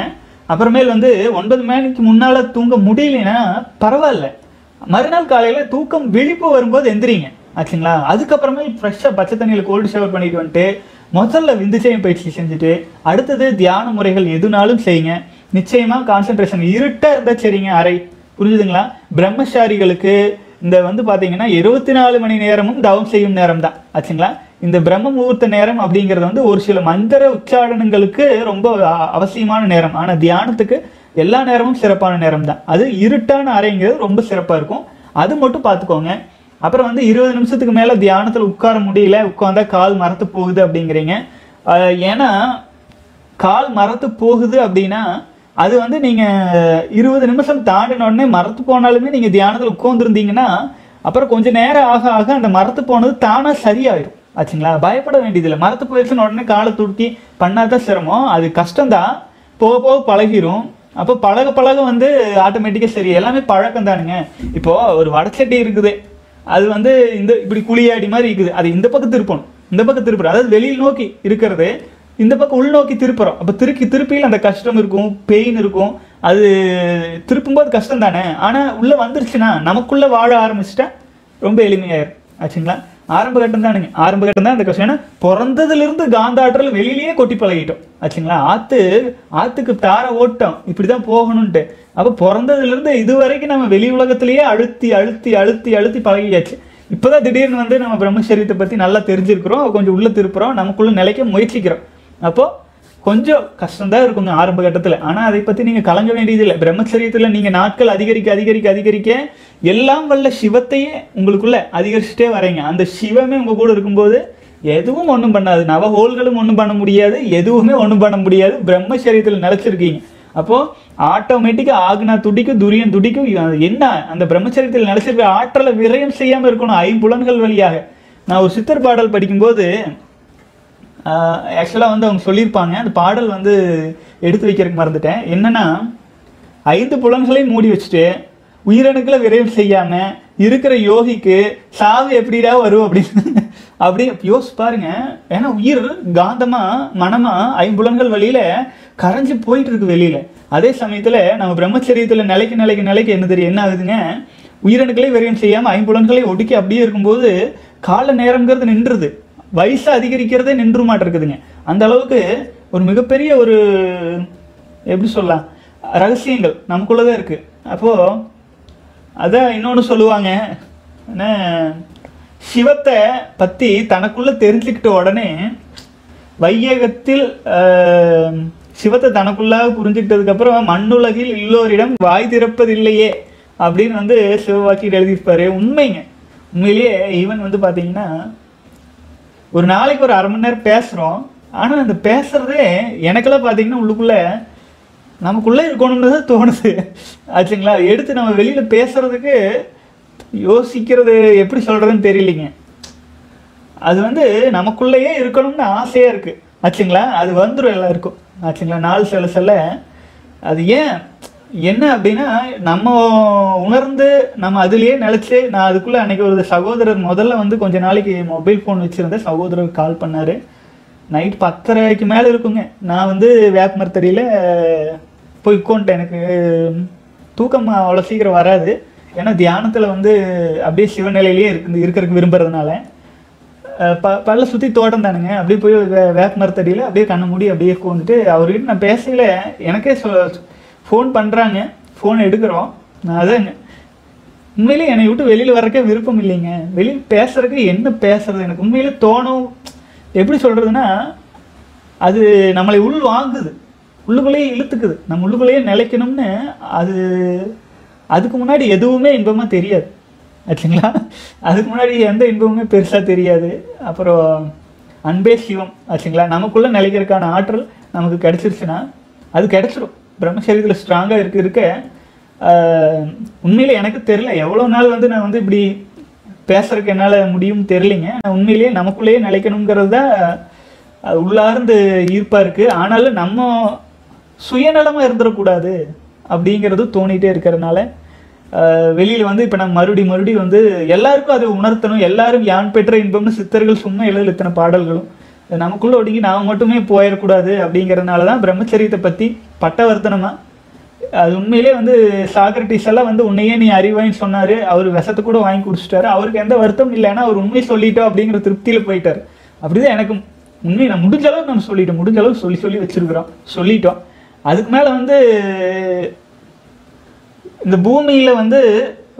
அப்புறமேல் வந்து ஒன்பது மணிக்கு முன்னால் தூங்க முடியலைன்னா பரவாயில்ல. மறுநாள் காலையில் தூக்கம் விழிப்பு வரும்போது எந்திரிங்க ஆச்சுங்களா. அதுக்கப்புறமே ஃப்ரெஷ்ஷாக பச்சை தண்ணியில் கோல்டு ஷவர் பண்ணிட்டு வந்துட்டு முதல்ல விந்துஜயம் பயிற்சி செஞ்சுட்டு அடுத்தது தியான முறைகள் எதுனாலும் செய்யுங்க. நிச்சயமாக கான்சன்ட்ரேஷன் இருட்டாக இருந்தால் சரிங்க அறை புரிஞ்சுதுங்களா. பிரம்மச்சாரிகளுக்கு இந்த வந்து பார்த்தீங்கன்னா இருபத்தி நாலு மணி நேரமும் தவம் செய்யும் நேரம் தான் ஆச்சுங்களா. இந்த பிரம்ம முகூர்த்த நேரம் அப்படிங்கிறது வந்து ஒரு சில மந்திர உச்சாடனங்களுக்கு ரொம்ப அவசியமான நேரம். ஆனால் தியானத்துக்கு எல்லா நேரமும் சிறப்பான நேரம் தான். அது இருட்டான அறைங்கிறது ரொம்ப சிறப்பாக இருக்கும். அது மட்டும் பார்த்துக்கோங்க. அப்புறம் வந்து இருபது நிமிஷத்துக்கு மேலே தியானத்தில் உட்கார முடியல, உட்காந்தா கால் மரத்து போகுது அப்படிங்கிறீங்க. ஏன்னா கால் மரத்து போகுது அப்படின்னா அது வந்து நீங்கள் இருபது நிமிஷம் தாண்டினோடனே மரத்து போனாலுமே நீங்கள் தியானத்தில் உட்காந்துருந்தீங்கன்னா அப்புறம் கொஞ்சம் நேரம் ஆக ஆக அந்த மரத்து போனது தானாக சரியாயிடும் ஆச்சுங்களா. பயப்பட வேண்டியதில்லை. மரத்து போயிடுச்சுன்னு உடனே காலை தூக்கி பண்ணாதான் சிரமம், அது கஷ்டம்தான், போக போக பழகிடும். அப்போ பழக பழக வந்து ஆட்டோமேட்டிக்காக சரி, எல்லாமே பழக்கம் தானுங்க. இப்போது ஒரு வடச்சட்டி இருக்குது, அது வந்து இந்த இப்படி குழியாடி மாதிரி இருக்குது, அது இந்த பக்கம் திருப்பணும், இந்த பக்கம் திருப்பணும், அதாவது வெளியில் நோக்கி இருக்கிறது இந்த பக்கம் உள்நோக்கி திருப்புறோம். அப்போ திருக்கி திருப்பியில் அந்த கஷ்டம் இருக்கும், பெயின் இருக்கும், அது திருப்பும்போது கஷ்டம் தானே. ஆனால் உள்ளே வந்துருச்சுன்னா நமக்குள்ளே வாழ ஆரம்பிச்சிட்டா ரொம்ப எளிமையாயிரும் ஆச்சுங்களா. ஆரம்ப கட்டம் தானுங்க, ஆரம்ப கட்டம் தான் இந்த கஷ்டம். ஏன்னா பிறந்ததுலேருந்து காந்தாற்றல் வெளியிலேயே கொட்டி பழகிட்டோம் ஆச்சுங்களா. ஆற்று ஆற்றுக்கு தார ஓட்டம் இப்படி தான் போகணுன்ட்டு. அப்போ பிறந்ததுலேருந்து இது வரைக்கும் நம்ம வெளி உலகத்திலேயே அழுத்தி அழுத்தி அழுத்தி அழுத்தி பழகியாச்சு. இப்போ தான் திடீர்னு வந்து நம்ம பிரம்மச்சரியத்தை பற்றி நல்லா தெரிஞ்சிருக்கிறோம், கொஞ்சம் உள்ளே திருப்புறோம், நமக்குள்ளே நிலைக்க முயற்சிக்கிறோம். அப்போது கொஞ்சம் கஷ்டம்தான் இருக்குங்க ஆரம்ப கட்டத்தில். ஆனால் அதை பற்றி நீங்கள் கலங்க வேண்டியதில்லை. பிரம்மச்சரியத்தில் நீங்கள் நாட்கள் அதிகரிக்க அதிகரிக்க அதிகரிக்க எல்லாம் வல்ல சிவத்தையே உங்களுக்குள்ளே அதிகரிச்சுட்டே வரீங்க. அந்த சிவமே உங்கள் கூட இருக்கும்போது எதுவும் ஒன்றும் பண்ணாது, நவகோள்களும் ஒன்றும் பண்ண முடியாது, எதுவுமே ஒன்றும் பண்ண முடியாது. பிரம்மச்சரியத்தில் நிலச்சிருக்கீங்க. அப்போது ஆட்டோமேட்டிக்காக ஆகுனா துடிக்கும், துரியம் துடிக்கும். என்ன அந்த பிரம்மச்சரியத்தில் நிலச்சிருக்க ஆற்றலை விரயம் செய்யாமல் இருக்கணும் ஐம்புலன்கள் வழியாக. நான் ஒரு சித்தர் பாடல் படிக்கும்போது ஆக்சுவலாக வந்து அவங்க சொல்லியிருப்பாங்க, அந்த பாடல் வந்து எடுத்து வைக்கிறதுக்கு மறந்துட்டேன். என்னென்னா, ஐந்து புலன்களையும் மூடி வச்சுட்டு உயிரணுக்களை விரைவு செய்யாமல் இருக்கிற யோகிக்கு சாவு எப்படிடா வரும் அப்படின்னு அப்படி யோசிச்சு பாருங்க. ஏன்னா உயிர் காந்தமாக மனமாக ஐம்புலன்கள் வழியில் கரைஞ்சி போயிட்டு இருக்கு வெளியில். அதே சமயத்தில் நம்ம பிரம்மச்சரியத்தில் நிலைக்கு நிலைக்கு நிலைக்கு என்ன தெரியும், என்ன ஆகுதுங்க, உயிரணுக்களே விரைவு செய்யாமல் ஐம்புலன்களை ஒடுக்கி அப்படியே இருக்கும்போது கால நேரங்கிறது நின்றுது, வயசு அதிகரிக்கிறதே நின்று மாட்டிருக்குதுங்க. அந்த அளவுக்கு ஒரு மிகப்பெரிய ஒரு எப்படி சொல்லலாம், ரகசியங்கள் நமக்குள்ளே தான் இருக்குது. அப்போது அதான் இன்னொன்று சொல்லுவாங்க, ஏன்னா சிவத்தை பற்றி தனக்குள்ளே தெரிஞ்சுக்கிட்ட உடனே வையகத்தில் சிவத்தை தனக்குள்ளாக புரிஞ்சுக்கிட்டதுக்கப்புறம் மண்ணுலகில் எல்லோரிடம் வாய் திறப்பதில்லையே அப்படின்னு வந்து சிவவாக்கியில் எழுதியிருப்பார். உண்மைங்க, உண்மையிலேயே ஈவன் வந்து பார்த்திங்கன்னா ஒரு நாளைக்கு ஒரு அரை மணி நேரம் பேசுகிறோம். ஆனால் அந்த பேசுகிறதே எனக்கெல்லாம் பார்த்திங்கன்னா உள்ளுக்குள்ளே நமக்குள்ளே இருக்கணும்னு தோணுது ஆச்சுங்களா. எடுத்து நம்ம வெளியில் பேசுகிறதுக்கு யோசிக்கிறது எப்படி சொல்கிறதுன்னு தெரியலைங்க. அது வந்து நமக்குள்ளேயே இருக்கணும்னு ஆசையாக இருக்குது ஆச்சுங்களா. அது வந்துடும் எல்லாருக்கும் ஆச்சுங்களா. நாள் செல்ல செல்ல அது ஏன் என்ன அப்படின்னா நம்ம உணர்ந்து நம்ம அதுலேயே நிலச்சி. நான் அதுக்குள்ளே அன்றைக்கி ஒரு சகோதரர் முதல்ல வந்து கொஞ்ச நாளைக்கு மொபைல் ஃபோன் வச்சுருந்தேன். சகோதரர் கால் பண்ணார், நைட் பத்தரைக்கு மேலே இருக்குங்க. நான் வந்து வேப்பமரத்தடியில் போய் உட்காந்துட்டேன். எனக்கு தூக்கம் அவ்வளோ சீக்கிரம் வராது, ஏன்னா தியானத்தில் வந்து அப்படியே சிவநிலையிலேயே இருக்கு இருக்கிறதுக்கு விரும்புகிறதுனால. ப பல்ல சுற்றி தோட்டம் தானுங்க. அப்படியே போய் வே வேப்பமரத்தடியில் அப்படியே கண்ணை மூடி அப்படியே உட்காந்துட்டு அவர்கிட்ட நான் பேசையில் எனக்கே சொ ஃபோன் பண்ணுறாங்க, ஃபோன் எடுக்கிறோம். நான் அதாங்க உண்மையிலே என்னை விட்டு வெளியில் வர்றக்கே விருப்பம் இல்லைங்க. வெளியில் பேசுகிறதுக்கு என்ன பேசுறது எனக்கு உண்மையிலே தோணும். எப்படி சொல்கிறதுனா அது நம்மளை உள் வாங்குது, உள்ளுக்குள்ளேயே இழுத்துக்குது, நம்ம உள்ளுக்குள்ளேயே நிலைக்கணும்னு. அது அதுக்கு முன்னாடி எதுவுமே இன்பமாக தெரியாது ஆச்சுங்களா. அதுக்கு முன்னாடி எந்த இன்பமுமே பெருசாக தெரியாது. அப்புறம் அன்பே சிவம் ஆச்சுங்களா. நமக்குள்ளே நிலைக்கிறதுக்கான ஆற்றல் நமக்கு கிடச்சிருச்சுன்னா அது கிடச்சிடும். பிரம்மச்சரியத்தில் ஸ்ட்ராங்காக இருக்க இருக்க உண்மையிலே எனக்கு தெரில எவ்வளோ நாள் வந்து நான் வந்து இப்படி பேசுறதுக்கு என்னால் முடியும் தெரிலிங்க. நான் உண்மையிலேயே நமக்குள்ளேயே நிலைக்கணுங்கிறது தான் உள்ளார்ந்து ஈர்ப்பாக இருக்குது. ஆனாலும் நம்ம சுயநலமாக இருந்துடக்கூடாது அப்படிங்கிறது தோணிகிட்டே இருக்கிறதுனால வெளியில் வந்து இப்போ நான் மறுபடி மறுபடி வந்து எல்லாருக்கும் அதை உணர்த்தணும். எல்லாரும் யான் பெற்ற இன்பம்னு சித்தர்கள் சும்மா எழுதல் இத்தனை பாடல்களும். நமக்குள்ளே ஒடுங்கி நாம் மட்டுமே போயிடக்கூடாது அப்படிங்கிறதுனால தான் பிரம்மச்சரியத்தை பற்றி பட்டவர்த்தனமாக. அது உண்மையிலே வந்து சாக்ரட்டிஸ் எல்லாம் வந்து உன்னையே நீ அறிவாயின்னு சொன்னார், அவர் விஷத்தை கூட வாங்கி குடிச்சிட்டாரு, அவருக்கு எந்த வருத்தம் இல்லைன்னா அவர் உண்மையை சொல்லிட்டோம் அப்படிங்கிற திருப்தியில் போயிட்டார். அப்படிதான் எனக்கு உண்மையை நான் முடிஞ்ச அளவுக்கு நம்ம சொல்லிட்டோம், முடிஞ்ச அளவுக்கு சொல்லி சொல்லி வச்சுருக்குறோம், சொல்லிட்டோம். அதுக்கு மேலே வந்து இந்த பூமியில் வந்து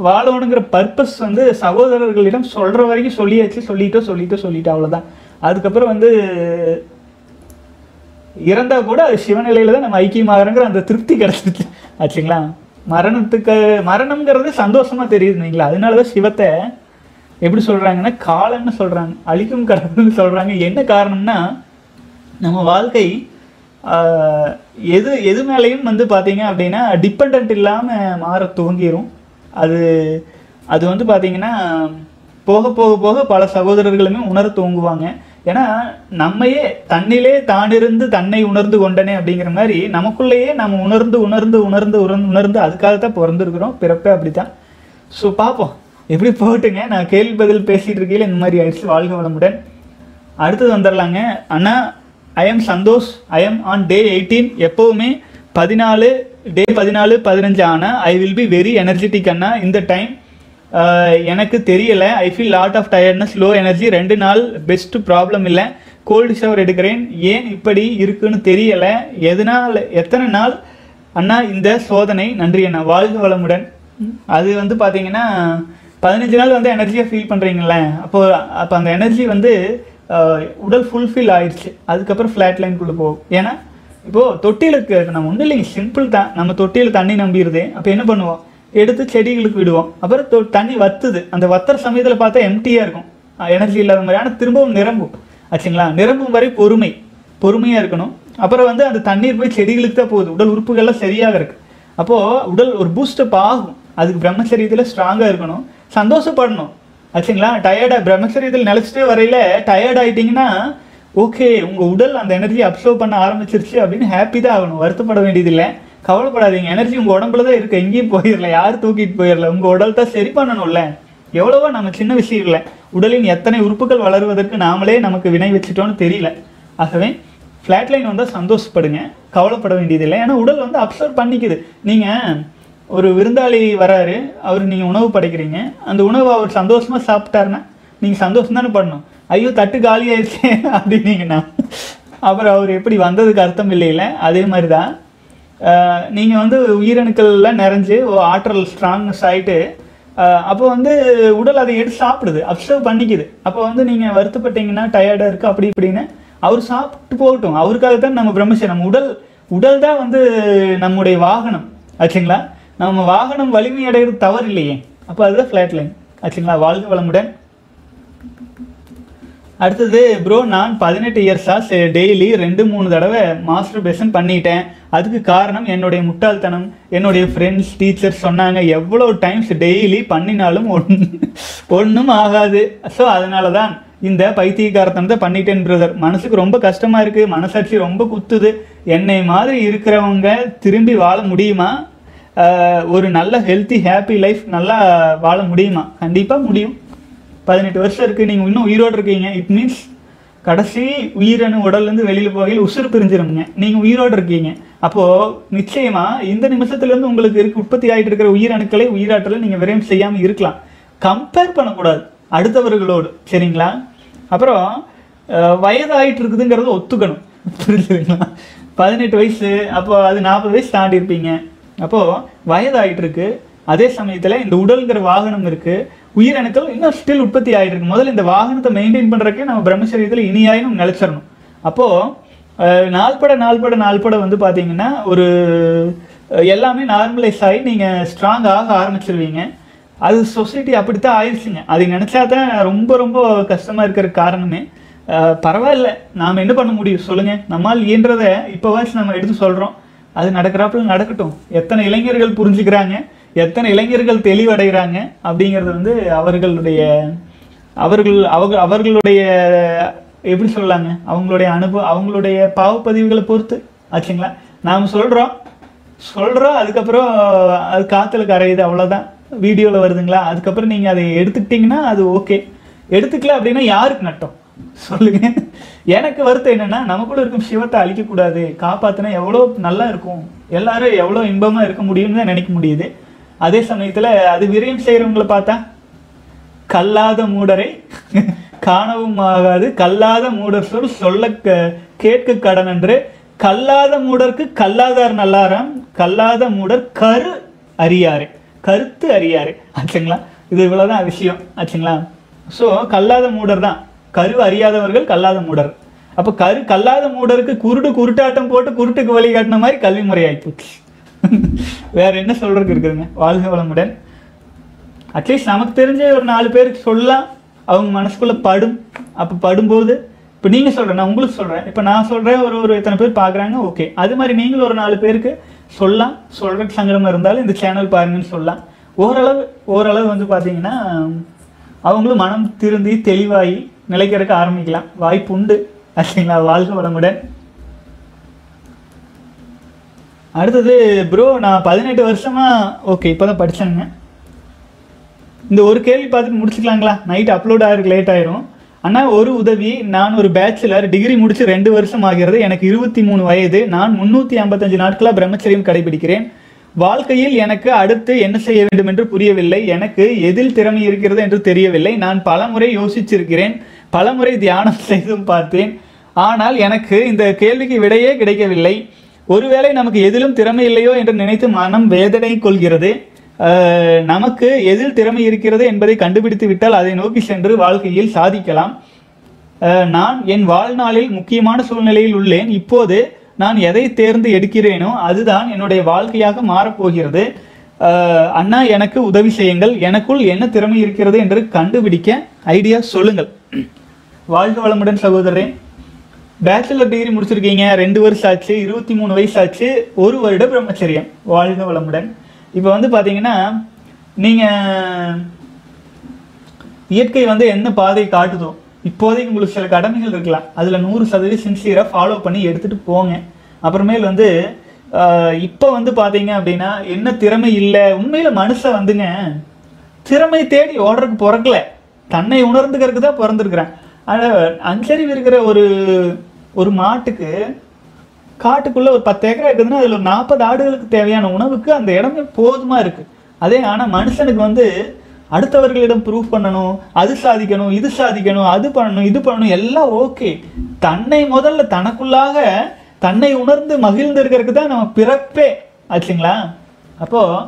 வாழணுங்கிற பர்பஸ் வந்து சகோதரர்களிடம் சொல்கிற வரைக்கும் சொல்லியாச்சு, சொல்லிட்டோம் சொல்லிட்டோம் சொல்லிட்டோம் அவ்வளோதான். அதுக்கப்புறம் வந்து இறந்தால் கூட அது சிவநிலையில் தான் நம்ம ஐக்கியமாகறங்கிற அந்த திருப்தி கிடச்சிருச்சு ஆச்சுங்களா. மரணத்துக்கு மரணம்ங்கிறது சந்தோஷமாக தெரியுதுங்களா? அதனால தான் சிவத்தை எப்படி சொல்கிறாங்கன்னா காலன்னு சொல்கிறாங்க, அழிக்கும் கடவுள்னு சொல்கிறாங்க. என்ன காரணம்னா நம்ம வாழ்க்கை எது எது மேலேயும் வந்து பார்த்திங்க அப்படின்னா டிபெண்ட் இல்லாமல் மாற துவங்கிடும். அது அது வந்து பார்த்திங்கன்னா போக போக போக பல சகோதரர்களுமே உணர துவங்குவாங்க. ஏன்னா நம்மையே தன்னிலே தானிருந்து தன்னை உணர்ந்து கொண்டனே அப்படிங்கிற மாதிரி நமக்குள்ளேயே நம்ம உணர்ந்து உணர்ந்து உணர்ந்து உணர்ந்து உணர்ந்து அதுக்காகத்தான் பிறந்திருக்கிறோம். பிறப்பே அப்படி தான். ஸோ பார்ப்போம் எப்படி போகட்டுங்க. நான் கேள்வி பதில் பேசிகிட்டு இருக்கையில் இந்த மாதிரி ஆயிடுச்சு. வாழ்க வளமுடன். அடுத்தது வந்துடலாங்க. அண்ணா I'm Santhosh. I'm on day eighteen. எப்போவுமே பதினாலு டே பதினாலு பதினஞ்சு ஆனால் I will be very energetic அண்ணா. இந்த டைம் எனக்கு தெரியலை. I feel lot of tiredness, low energy. ரெண்டு நாள் பெஸ்ட்டு, ப்ராப்ளம் இல்லை. கோல்டு ஷவர் எடுக்கிறேன். ஏன் இப்படி இருக்குன்னு தெரியலை. எதனால் எத்தனை நாள் அண்ணா இந்த சோதனை? நன்றி அண்ணா. வாழ்க வளமுடன். அது வந்து பார்த்தீங்கன்னா பதினஞ்சு நாள் வந்து எனர்ஜியாக ஃபீல் பண்ணுறீங்களே, அப்போது அப்போ அந்த எனர்ஜி வந்து உடல் ஃபுல்ஃபில் ஆயிடுச்சு. அதுக்கப்புறம் ஃப்ளாட் லைனுக்குள்ளே போகும். ஏன்னா இப்போது தொட்டிலுக்கு நம்ம ஒன்றும் இல்லைங்க, சிம்பிள் தான். நம்ம தொட்டியில் தண்ணி நம்பிடுது. அப்போ என்ன பண்ணுவோம்? எடுத்து செடிகளுக்கு விடுவோம். அப்புறம் தொ தண்ணி வத்துது. அந்த வத்துற சமயத்தில் பார்த்தா எம்டியாக இருக்கும், எனர்ஜி இல்லாத மாதிரி. ஆனால் திரும்பவும் நிரம்பும் ஆச்சுங்களா. நிரம்பும் வரை பொறுமை பொறுமையாக இருக்கணும். அப்புறம் வந்து அந்த தண்ணீர் போய் செடிகளுக்கு தான் போகுது. உடல் உறுப்புகள்லாம் சரியாக இருக்குது. அப்போது உடல் ஒரு பூஸ்டப் ஆகும். அதுக்கு பிரம்மச்சரியத்தில் ஸ்ட்ராங்காக இருக்கணும், சந்தோஷப்படணும் ஆச்சுங்களா. டயர்டாக பிரம்மச்சரியத்தில் நினச்சிட்டே வரையில் டயர்ட் ஆகிட்டிங்கன்னா ஓகே, உங்கள் உடல் அந்த எனர்ஜி அப்சர்வ் பண்ண ஆரம்பிச்சிருச்சு அப்படின்னு ஹாப்பி தான் ஆகணும். வருத்தப்பட வேண்டியதில்லை, கவலைப்படாதீங்க. எனர்ஜி உங்கள் உடம்புல தான் இருக்குது, எங்கேயும் போயிடல, யார் தூக்கிட்டு போயிடல. உங்கள் உடல் தான் சரி பண்ணணும்ல. எவ்வளவோ நம்ம சின்ன விஷயம் இல்லை, உடலின் எத்தனை உறுப்புகள் வளருவதற்கு நாமளே நமக்கு வினை வச்சுட்டோன்னு தெரியல. ஆகவே ஃப்ளாட் லைன் வந்தால் சந்தோஷப்படுங்க, கவலைப்பட வேண்டியதில்லை. ஏன்னா உடல் வந்து அப்சர்வ் பண்ணிக்குது. நீங்கள் ஒரு விருந்தாளி வராரு, அவர் நீங்கள் உணவு படைக்கிறீங்க. அந்த உணவு அவர் சந்தோஷமாக சாப்பிட்டாருன்னா நீங்கள் சந்தோஷம் தானே பண்ணணும். ஐயோ தட்டு காலியாயிருச்சே அப்படின்னீங்கன்னா அப்புறம் அவர் எப்படி வந்ததுக்கு அர்த்தம் இல்லையில. அதே மாதிரி தான் நீங்கள் வந்து உயிரணுக்கள்லாம் நிறைஞ்சு ஆற்றல் ஸ்ட்ராங்னஸ் ஆகிட்டு அப்போ வந்து உடல் அதை எடுத்து சாப்பிடுது, அப்சர்வ் பண்ணிக்குது. அப்போ வந்து நீங்கள் வருத்தப்பட்டீங்கன்னா டயர்டாக இருக்குது அப்படி இப்படின்னு அவர் சாப்பிட்டு போகட்டும். அவருக்காகத்தான் நம்ம பிரம்மச்சரியம். நம்ம உடல் உடல் தான் வந்து நம்முடைய வாகனம் ஆச்சுங்களா. நம்ம வாகனம் வலிமை அடைகிறது தவறு இல்லையே. அப்போ அதுதான் ஃப்ளாட் லைன் ஆச்சுங்களா. வாழ்க வளமுடன். அடுத்தது ப்ரோ, நான் பதினெட்டு இயர்ஸாக டெய்லி ரெண்டு மூணு தடவை மாஸ்டர்பேஷன் பண்ணிட்டேன். அதுக்கு காரணம் என்னுடைய முட்டாள்தனம். என்னுடைய ஃப்ரெண்ட்ஸ் டீச்சர்ஸ் சொன்னாங்க எவ்வளோ டைம்ஸ் டெய்லி பண்ணினாலும் ஒன்று ஒன்றும் ஆகாது. ஸோ அதனால தான் இந்த பைத்தியகாரத்தனத்தை பண்ணிட்டேன் பிரதர். மனசுக்கு ரொம்ப கஷ்டமாக இருக்குது, மனசாட்சி ரொம்ப குத்துது. என்னை மாதிரி இருக்கிறவங்க திரும்பி வாழ முடியுமா? ஒரு நல்ல ஹெல்த்தி ஹாப்பி லைஃப் நல்லா வாழ முடியுமா? கண்டிப்பாக முடியும். பதினெட்டு வருஷம் இருக்குது, நீங்கள் இன்னும் உயிரோடு இருக்கீங்க. இட் மீன்ஸ் கடைசி உயிரணு உடல்லேருந்து வெளியில் போகையில் உசுறு பிரிஞ்சிருங்க. நீங்கள் உயிரோடு இருக்கீங்க. அப்போது நிச்சயமாக இந்த நிமிஷத்துலேருந்து உங்களுக்கு இருக்கு உற்பத்தி ஆகிட்டு இருக்கிற உயிரணுக்களை உயிராற்றலை நீங்கள் விரைவு செய்யாமல் இருக்கலாம். கம்பேர் பண்ணக்கூடாது அடுத்தவர்களோடு, சரிங்களா. அப்புறம் வயதாகிட்டு இருக்குதுங்கிறத ஒத்துக்கணும், புரிஞ்சுதுங்களா. பதினெட்டு வயசு அப்போது அது நாற்பது வயசு தாண்டி இருப்பீங்க. அப்போது வயதாகிட்டு இருக்கு. அதே சமயத்தில் இந்த உடல்ங்கிற வாகனம் இருக்குது, உயிரணுக்கள் இன்னும் ஸ்டில் உற்பத்தி ஆகிட்டு இருக்கு. முதல்ல இந்த வாகனத்தை மெயின்டைன் பண்ணுறக்கே நம்ம பிரம்மச்சரியத்தில் இனியாயினும் நிலச்சிடணும். அப்போது நாள்பட நாள்பட நாள்பட வந்து பார்த்தீங்கன்னா ஒரு எல்லாமே நார்மலைஸ் ஆகி நீங்கள் ஸ்ட்ராங் ஆக ஆரம்பிச்சிருவீங்க. அது சொசைட்டி அப்படித்தான் ஆயிடுச்சுங்க. அது நினச்சா தான் ரொம்ப ரொம்ப கஷ்டமாக இருக்கிற காரணமே. பரவாயில்ல, நாம் என்ன பண்ண முடியும் சொல்லுங்கள். நம்மால் இயன்றதை இப்போவாச்சும் நம்ம எடுத்து சொல்கிறோம். அது நடக்கிறாப்புல நடக்கட்டும். எத்தனை இளைஞர்கள் புரிஞ்சுக்கிறாங்க, எத்தனை இளைஞர்கள் தெளிவடைகிறாங்க அப்படிங்கிறது வந்து அவர்களுடைய அவர்கள் அவங்க அவர்களுடைய எப்படி சொல்லலாங்க, அவங்களுடைய அனுபவ அவங்களுடைய பாவப்பதிவுகளை பொறுத்து ஆச்சுங்களா. நாம் சொல்கிறோம் சொல்கிறோம் அதுக்கப்புறம் அது காற்றுல கரையுது, அவ்வளோதான். வீடியோவில் வருதுங்களா. அதுக்கப்புறம் நீங்கள் அதை எடுத்துக்கிட்டிங்கன்னா அது ஓகே. எடுத்துக்கல அப்படின்னா யாருக்கு நட்டம் சொல்லுங்கள். எனக்கு வருத்தம் என்னென்னா நமக்குள்ளே இருக்கும் சிவத்தை அழிக்கக்கூடாது, காப்பாற்றினா எவ்வளோ நல்லா இருக்கும், எல்லோரும் எவ்வளோ இன்பமாக இருக்க முடியும்னு தான் நினைக்க முடியுது. அதே சமயத்தில் அது விரயம் செய்கிறவங்களை பார்த்தா கல்லாத மூடரை காணவும் ஆகாது, கல்லாத மூடர் சொல் சொல்ல கேட்க கடன் என்று, கல்லாத மூடருக்கு கல்லாதார் நல்லாராம், கல்லாத மூடர் கரு அறியாரு கருத்து அறியாரு ஆச்சுங்களா. இது இவ்வளோதான் விஷயம் ஆச்சுங்களா. ஸோ கல்லாத மூடர் தான் கரு அறியாதவர்கள், கல்லாத மூடர். அப்போ கரு கல்லாத மூடருக்கு குருட்டு குருட்டாட்டம் போட்டு குருட்டுக்கு வழிகாட்டின மாதிரி கல்வி முறையாகி போச்சு. வேற என்ன சொல்றதுக்கு இருக்குதுங்க. வாழ்க வளமுடன். அட்லீஸ்ட் நமக்கு தெரிஞ்ச ஒரு நாலு பேருக்கு சொல்லலாம், அவங்க மனசுக்குள்ளே படும். அப்போ படும்போது இப்போ நீங்கள் சொல்கிறேன், நான் உங்களுக்கு சொல்கிறேன், இப்போ நான் சொல்கிறேன், ஒரு ஒரு எத்தனை பேர் பார்க்குறாங்க, ஓகே. அது மாதிரி நீங்களும் ஒரு நாலு பேருக்கு சொல்லலாம். சொல்கிறதுக்கு சங்கடமாக இருந்தாலும் இந்த சேனல் பாருங்கன்னு சொல்லலாம். ஓரளவு ஓரளவு வந்து பார்த்தீங்கன்னா அவங்களும் மனம் திருந்தி தெளிவாகி நிலைக்கிறதுக்கு ஆரம்பிக்கலாம், வாய்ப்பு உண்டு. சரிங்களா? வாழ்க வளமுடன். அடுத்தது ப்ரோ, நான் பதினெட்டு வருஷமாக ஓகே இப்போ தான் படித்தேங்க. இந்த ஒரு கேள்வி பார்த்துட்டு முடிச்சுக்கலாங்களா? நைட் அப்லோட் ஆகிறதுக்கு லேட் ஆயிரும். ஆனால் ஒரு உதவி, நான் ஒரு பேச்சுலர் டிகிரி முடித்து ரெண்டு வருஷம் ஆகிறது, எனக்கு இருபத்தி மூணு வயது, நான் முந்நூற்றி ஐம்பத்தஞ்சு நாட்களாக பிரம்மச்சரியம் கடைபிடிக்கிறேன். வாழ்க்கையில் எனக்கு அடுத்து என்ன செய்ய வேண்டும் என்று புரியவில்லை, எனக்கு எதில் திறமை இருக்கிறது என்று தெரியவில்லை. நான் பல முறை யோசிச்சிருக்கிறேன், பல முறை தியானம் செய்தும் பார்த்தேன், ஆனால் எனக்கு இந்த கேள்விக்கு விடையே கிடைக்கவில்லை. ஒருவேளை நமக்கு எதிலும் திறமை இல்லையோ என்று நினைத்து மனம் வேதனை கொள்கிறது. நமக்கு எதில் திறமை இருக்கிறது என்பதை கண்டுபிடித்து விட்டால் அதை நோக்கி சென்று வாழ்க்கையில் சாதிக்கலாம். நான் என் வாழ்நாளில் முக்கியமான சூழ்நிலையில் உள்ளேன். இப்போது நான் எதை தேர்ந்து எடுக்கிறேனோ அதுதான் என்னுடைய வாழ்க்கையாக மாறப்போகிறது. அண்ணா எனக்கு உதவி செய்யுங்கள், எனக்குள் என்ன திறமை இருக்கிறது என்று கண்டுபிடிக்க ஐடியா சொல்லுங்கள். வாழ்க வளமுடன் சகோதரன். பேச்சுலர் டிகிரி முடிச்சிருக்கீங்க, ரெண்டு வருஷம் ஆச்சு, இருபத்தி மூணு வயசு ஆச்சு, ஒரு வருட பிரம்மச்சரியம். வாழ்க வளமுடன். இப்போ வந்து பார்த்தீங்கன்னா நீங்கள் இயற்கை வந்து என்ன பாதை காட்டுதோ, இப்போதைக்கு உங்களுக்கு சில கடமைகள் இருக்கலாம், அதில் நூறு சதவீதம் சின்சியராக ஃபாலோ பண்ணி எடுத்துகிட்டு போங்க. அப்புறமேல் வந்து இப்போ வந்து பார்த்தீங்க அப்படின்னா என்ன திறமை இல்லை, உண்மையில் மனுஷன் வந்துங்க திறமை தேடி ஓடுறதுக்கு பிறக்கல, தன்னை உணர்ந்துக்கிறதுக்கு தான் பிறந்திருக்கிறேன். ஆனால் அஞ்சறிவு இருக்கிற ஒரு ஒரு மாட்டுக்கு காட்டுக்குள்ளே ஒரு பத்து ஏக்கரா இருக்குதுன்னா அதில் ஒரு நாற்பது ஆடுகளுக்கு தேவையான உணவுக்கு அந்த இடமே போதுமாக இருக்குது. அதே ஆனால் மனுஷனுக்கு வந்து அடுத்தவர்களிடம் ப்ரூவ் பண்ணணும், அது சாதிக்கணும், இது சாதிக்கணும், அது பண்ணணும், இது பண்ணணும், எல்லாம் ஓகே. தன்னை முதல்ல தனக்குள்ளாக தன்னை உணர்ந்து மகிழ்ந்து இருக்கிறதுக்கு தான் நம்ம பிறப்பே ஆச்சுங்களா? அப்போது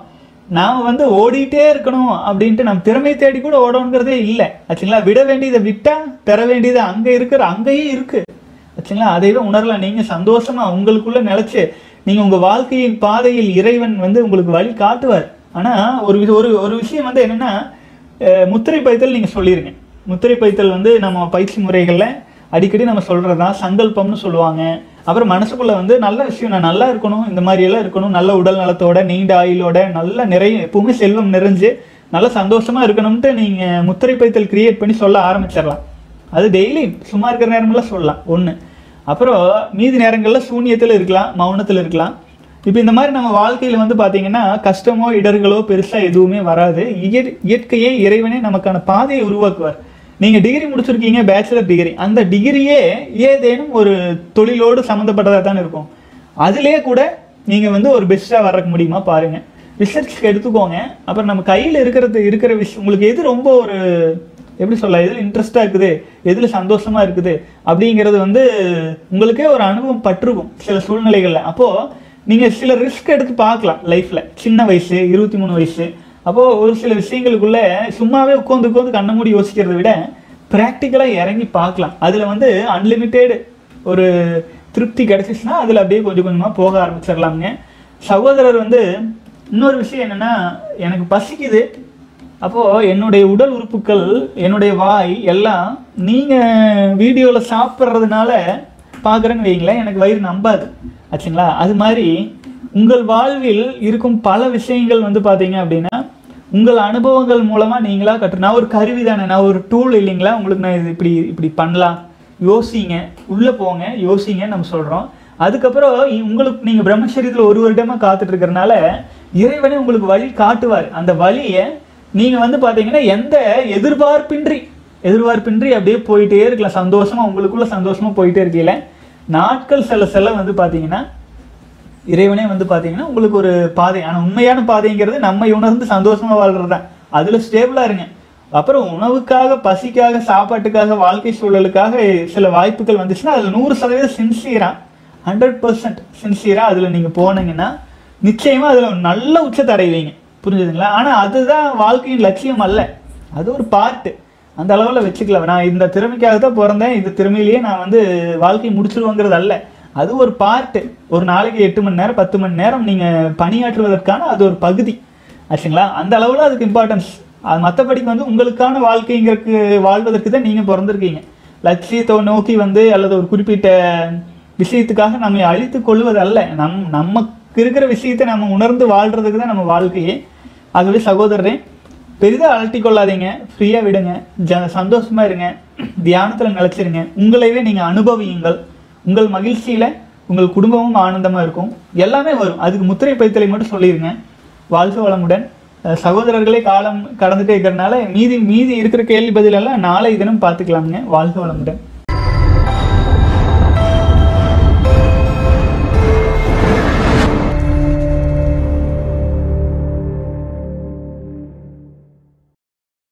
நாம் வந்து ஓடிட்டே இருக்கணும் அப்படின்ட்டு நம்ம திறமை தேடி கூட ஓடணுங்கிறதே இல்லை ஆச்சுங்களா? விட வேண்டியதை விட்டால் பெற வேண்டியதை அங்கே இருக்கிற அங்கேயே இருக்குது ஆச்சுங்களா? அதையே உணரலாம். நீங்கள் சந்தோஷமாக உங்களுக்குள்ளே நிலச்சி நீங்கள் உங்கள் வாழ்க்கையின் பாதையில் இறைவன் வந்து உங்களுக்கு வழி காட்டுவார். ஆனால் ஒரு ஒரு ஒரு விஷயம் வந்து என்னென்னா, முத்திரை பைத்தல் நீங்கள் சொல்லிடுங்க. முத்திரை பைத்தல் வந்து நம்ம பயிற்சி முறைகளில் அடிக்கடி நம்ம சொல்கிறது தான். சங்கல்பம்னு சொல்லுவாங்க. அப்புறம் மனசுக்குள்ளே வந்து நல்ல விஷயம், நான் நல்லா இருக்கணும், இந்த மாதிரியெல்லாம் இருக்கணும், நல்ல உடல் நலத்தோட, நீண்ட ஆயுளோட, நல்ல நிறைய எப்பவுமே செல்வம் நிறைஞ்சு நல்ல சந்தோஷமாக இருக்கணும்ட்டு நீங்கள் முத்திரை பைத்தல் கிரியேட் பண்ணி சொல்ல ஆரம்பிச்சிடலாம். அது டெய்லி சும்மா இருக்கிற நேரமெல்லாம் சொல்லலாம் ஒன்று. அப்புறம் மீதி நேரங்களில் சூன்யத்தில் இருக்கலாம், மௌனத்தில் இருக்கலாம். இப்போ இந்த மாதிரி நம்ம வாழ்க்கையில் வந்து பார்த்திங்கன்னா கஷ்டமோ இடர்களோ பெருசாக எதுவுமே வராது. இயற் இயற்கையே இறைவனே நமக்கான பாதையை உருவாக்குவார். நீங்கள் டிகிரி முடிச்சிருக்கீங்க, பேச்சுலர் டிகிரி, அந்த டிகிரியே ஏதேனும் ஒரு தொழிலோடு சம்மந்தப்பட்டதாக தான் இருக்கும். அதிலே கூட நீங்கள் வந்து ஒரு பெஸ்ட்டாக வர்றதுக்கு முடியுமா பாருங்கள், ரிசர்ச்சுக்கு எடுத்துக்கோங்க. அப்புறம் நம்ம கையில் இருக்கிறது இருக்கிற விஷயம் உங்களுக்கு எது ரொம்ப ஒரு எப்படி சொல்ல, எதில் இன்ட்ரெஸ்ட்டாக இருக்குது, எதில் சந்தோஷமாக இருக்குது அப்படிங்கிறது வந்து உங்களுக்கே ஒரு அனுபவம் பட்டிருக்கும் சில சூழ்நிலைகளில். அப்போது நீங்கள் சில ரிஸ்க் எடுத்து பார்க்கலாம் லைஃப்பில். சின்ன வயசு, இருபத்தி மூணு வயசு, அப்போது ஒரு சில விஷயங்களுக்குள்ளே சும்மாவே உட்காந்து உட்காந்து கண்ணை மூடி யோசிக்கிறத விட ப்ராக்டிக்கலாக இறங்கி பார்க்கலாம். அதில் வந்து அன்லிமிட்டெடு ஒரு திருப்தி கிடச்சிச்சுன்னா அதில் அப்படியே கொஞ்சம் கொஞ்சமாக போக ஆரம்பிச்சிடலாமுங்க. சகோதரர் வந்து இன்னொரு விஷயம் என்னென்னா, எனக்கு பசிக்குது, அப்போது என்னுடைய உடல் உறுப்புகள், என்னுடைய வாய் எல்லாம் நீங்கள் வீடியோவில் சாப்பிட்றதுனால பார்க்குறேன்னு வைங்களேன், எனக்கு வயிறு நம்பாது ஆச்சுங்களா? அது மாதிரி உங்கள் வாழ்வில் இருக்கும் பல விஷயங்கள் வந்து பார்த்தீங்க அப்படின்னா உங்கள் அனுபவங்கள் மூலமாக நீங்களாக கற்று, நான் ஒரு கருவி தானே, நான் ஒரு டூல் இல்லைங்களா? உங்களுக்கு நான் இது இப்படி இப்படி பண்ணலாம், யோசிங்க, உள்ளே போங்க, யோசிங்க நம்ம சொல்கிறோம். அதுக்கப்புறம் உங்களுக்கு நீங்கள் பிரம்மச்சரியத்தில் ஒரு வருடமாக காத்துட்ருக்கிறனால இறைவனே உங்களுக்கு வழி காட்டுவார். அந்த வழியை நீங்கள் வந்து பார்த்தீங்கன்னா எந்த எதிர்பார்ப்பின்றி எதிர்பார்ப்பின்றி அப்படியே போயிட்டே இருக்கலாம். சந்தோஷமாக உங்களுக்குள்ளே சந்தோஷமாக போயிட்டே இருக்கல நாட்கள் சில சில வந்து பார்த்தீங்கன்னா இறைவனே வந்து பார்த்தீங்கன்னா உங்களுக்கு ஒரு பாதை. ஆனால் உண்மையான பாதைங்கிறது நம்ம உணர்ந்து சந்தோஷமாக வாழ்கிறது தான், அதில் ஸ்டேபிளாக இருங்க. அப்புறம் உணவுக்காக, பசிக்காக, சாப்பாட்டுக்காக, வாழ்க்கை சூழலுக்காக சில வாய்ப்புகள் வந்துச்சுன்னா அதில் நூறு சதவீதம் சின்சியராக, ஹண்ட்ரட் பர்சன்ட் சின்சியராக அதில் நீங்கள் போனீங்கன்னா நிச்சயமாக அதில் நல்ல உச்சத்தை அடைவீங்க. புரிஞ்சுதுங்களா? ஆனால் அதுதான் வாழ்க்கையின் லட்சியம் அல்ல, அது ஒரு பார்ட்டு. அந்த அளவில் வச்சுக்கலாம். நான் இந்த திறமைக்காக தான் பிறந்தேன், இந்த திறமையிலேயே நான் வந்து வாழ்க்கையை முடிச்சிருவோங்கிறது அல்ல. அது ஒரு பார்ட்டு. ஒரு நாளைக்கு எட்டு மணி நேரம் பத்து மணி நேரம் நீங்கள் பணியாற்றுவதற்கான அது ஒரு பகுதி ஆச்சுங்களா. அந்த அளவில் அதுக்கு இம்பார்ட்டன்ஸ். அது மற்றபடிக்கு வந்து உங்களுக்கான வாழ்க்கைங்கிறக்கு வாழ்வதற்கு தான் நீங்கள் பிறந்திருக்கீங்க. லட்சியத்தை நோக்கி வந்து அல்லது ஒரு குறிப்பிட்ட விஷயத்துக்காக நம்மை அழித்து கொள்வது அல்ல. நம் நமக்கு இருக்கிற விஷயத்தை நம்ம உணர்ந்து வாழ்கிறதுக்கு தான் நம்ம வாழ்க்கையே. ஆகவே சகோதரரே, பெரிதாக அழட்டி கொள்ளாதீங்க, ஃப்ரீயாக விடுங்க, ஜ சந்தோஷமாக இருங்க, தியானத்தில் நிலச்சிருங்க, உங்களையே நீங்கள் அனுபவியுங்கள். உங்கள் மகிழ்ச்சியில் உங்கள் குடும்பமும் ஆனந்தமாக இருக்கும், எல்லாமே வரும். அதுக்கு முத்திரை பைத்தலை மட்டும் சொல்லிடுங்க. வாழ்க வளமுடன் சகோதரர்களே. காலம் கடந்துகிட்டே இருக்கிறனால மீதி மீதி இருக்கிற கேள்வி பதிலெல்லாம் நாளை தினம் பார்த்துக்கலாமுங்க. வாழ்க வளமுடன்.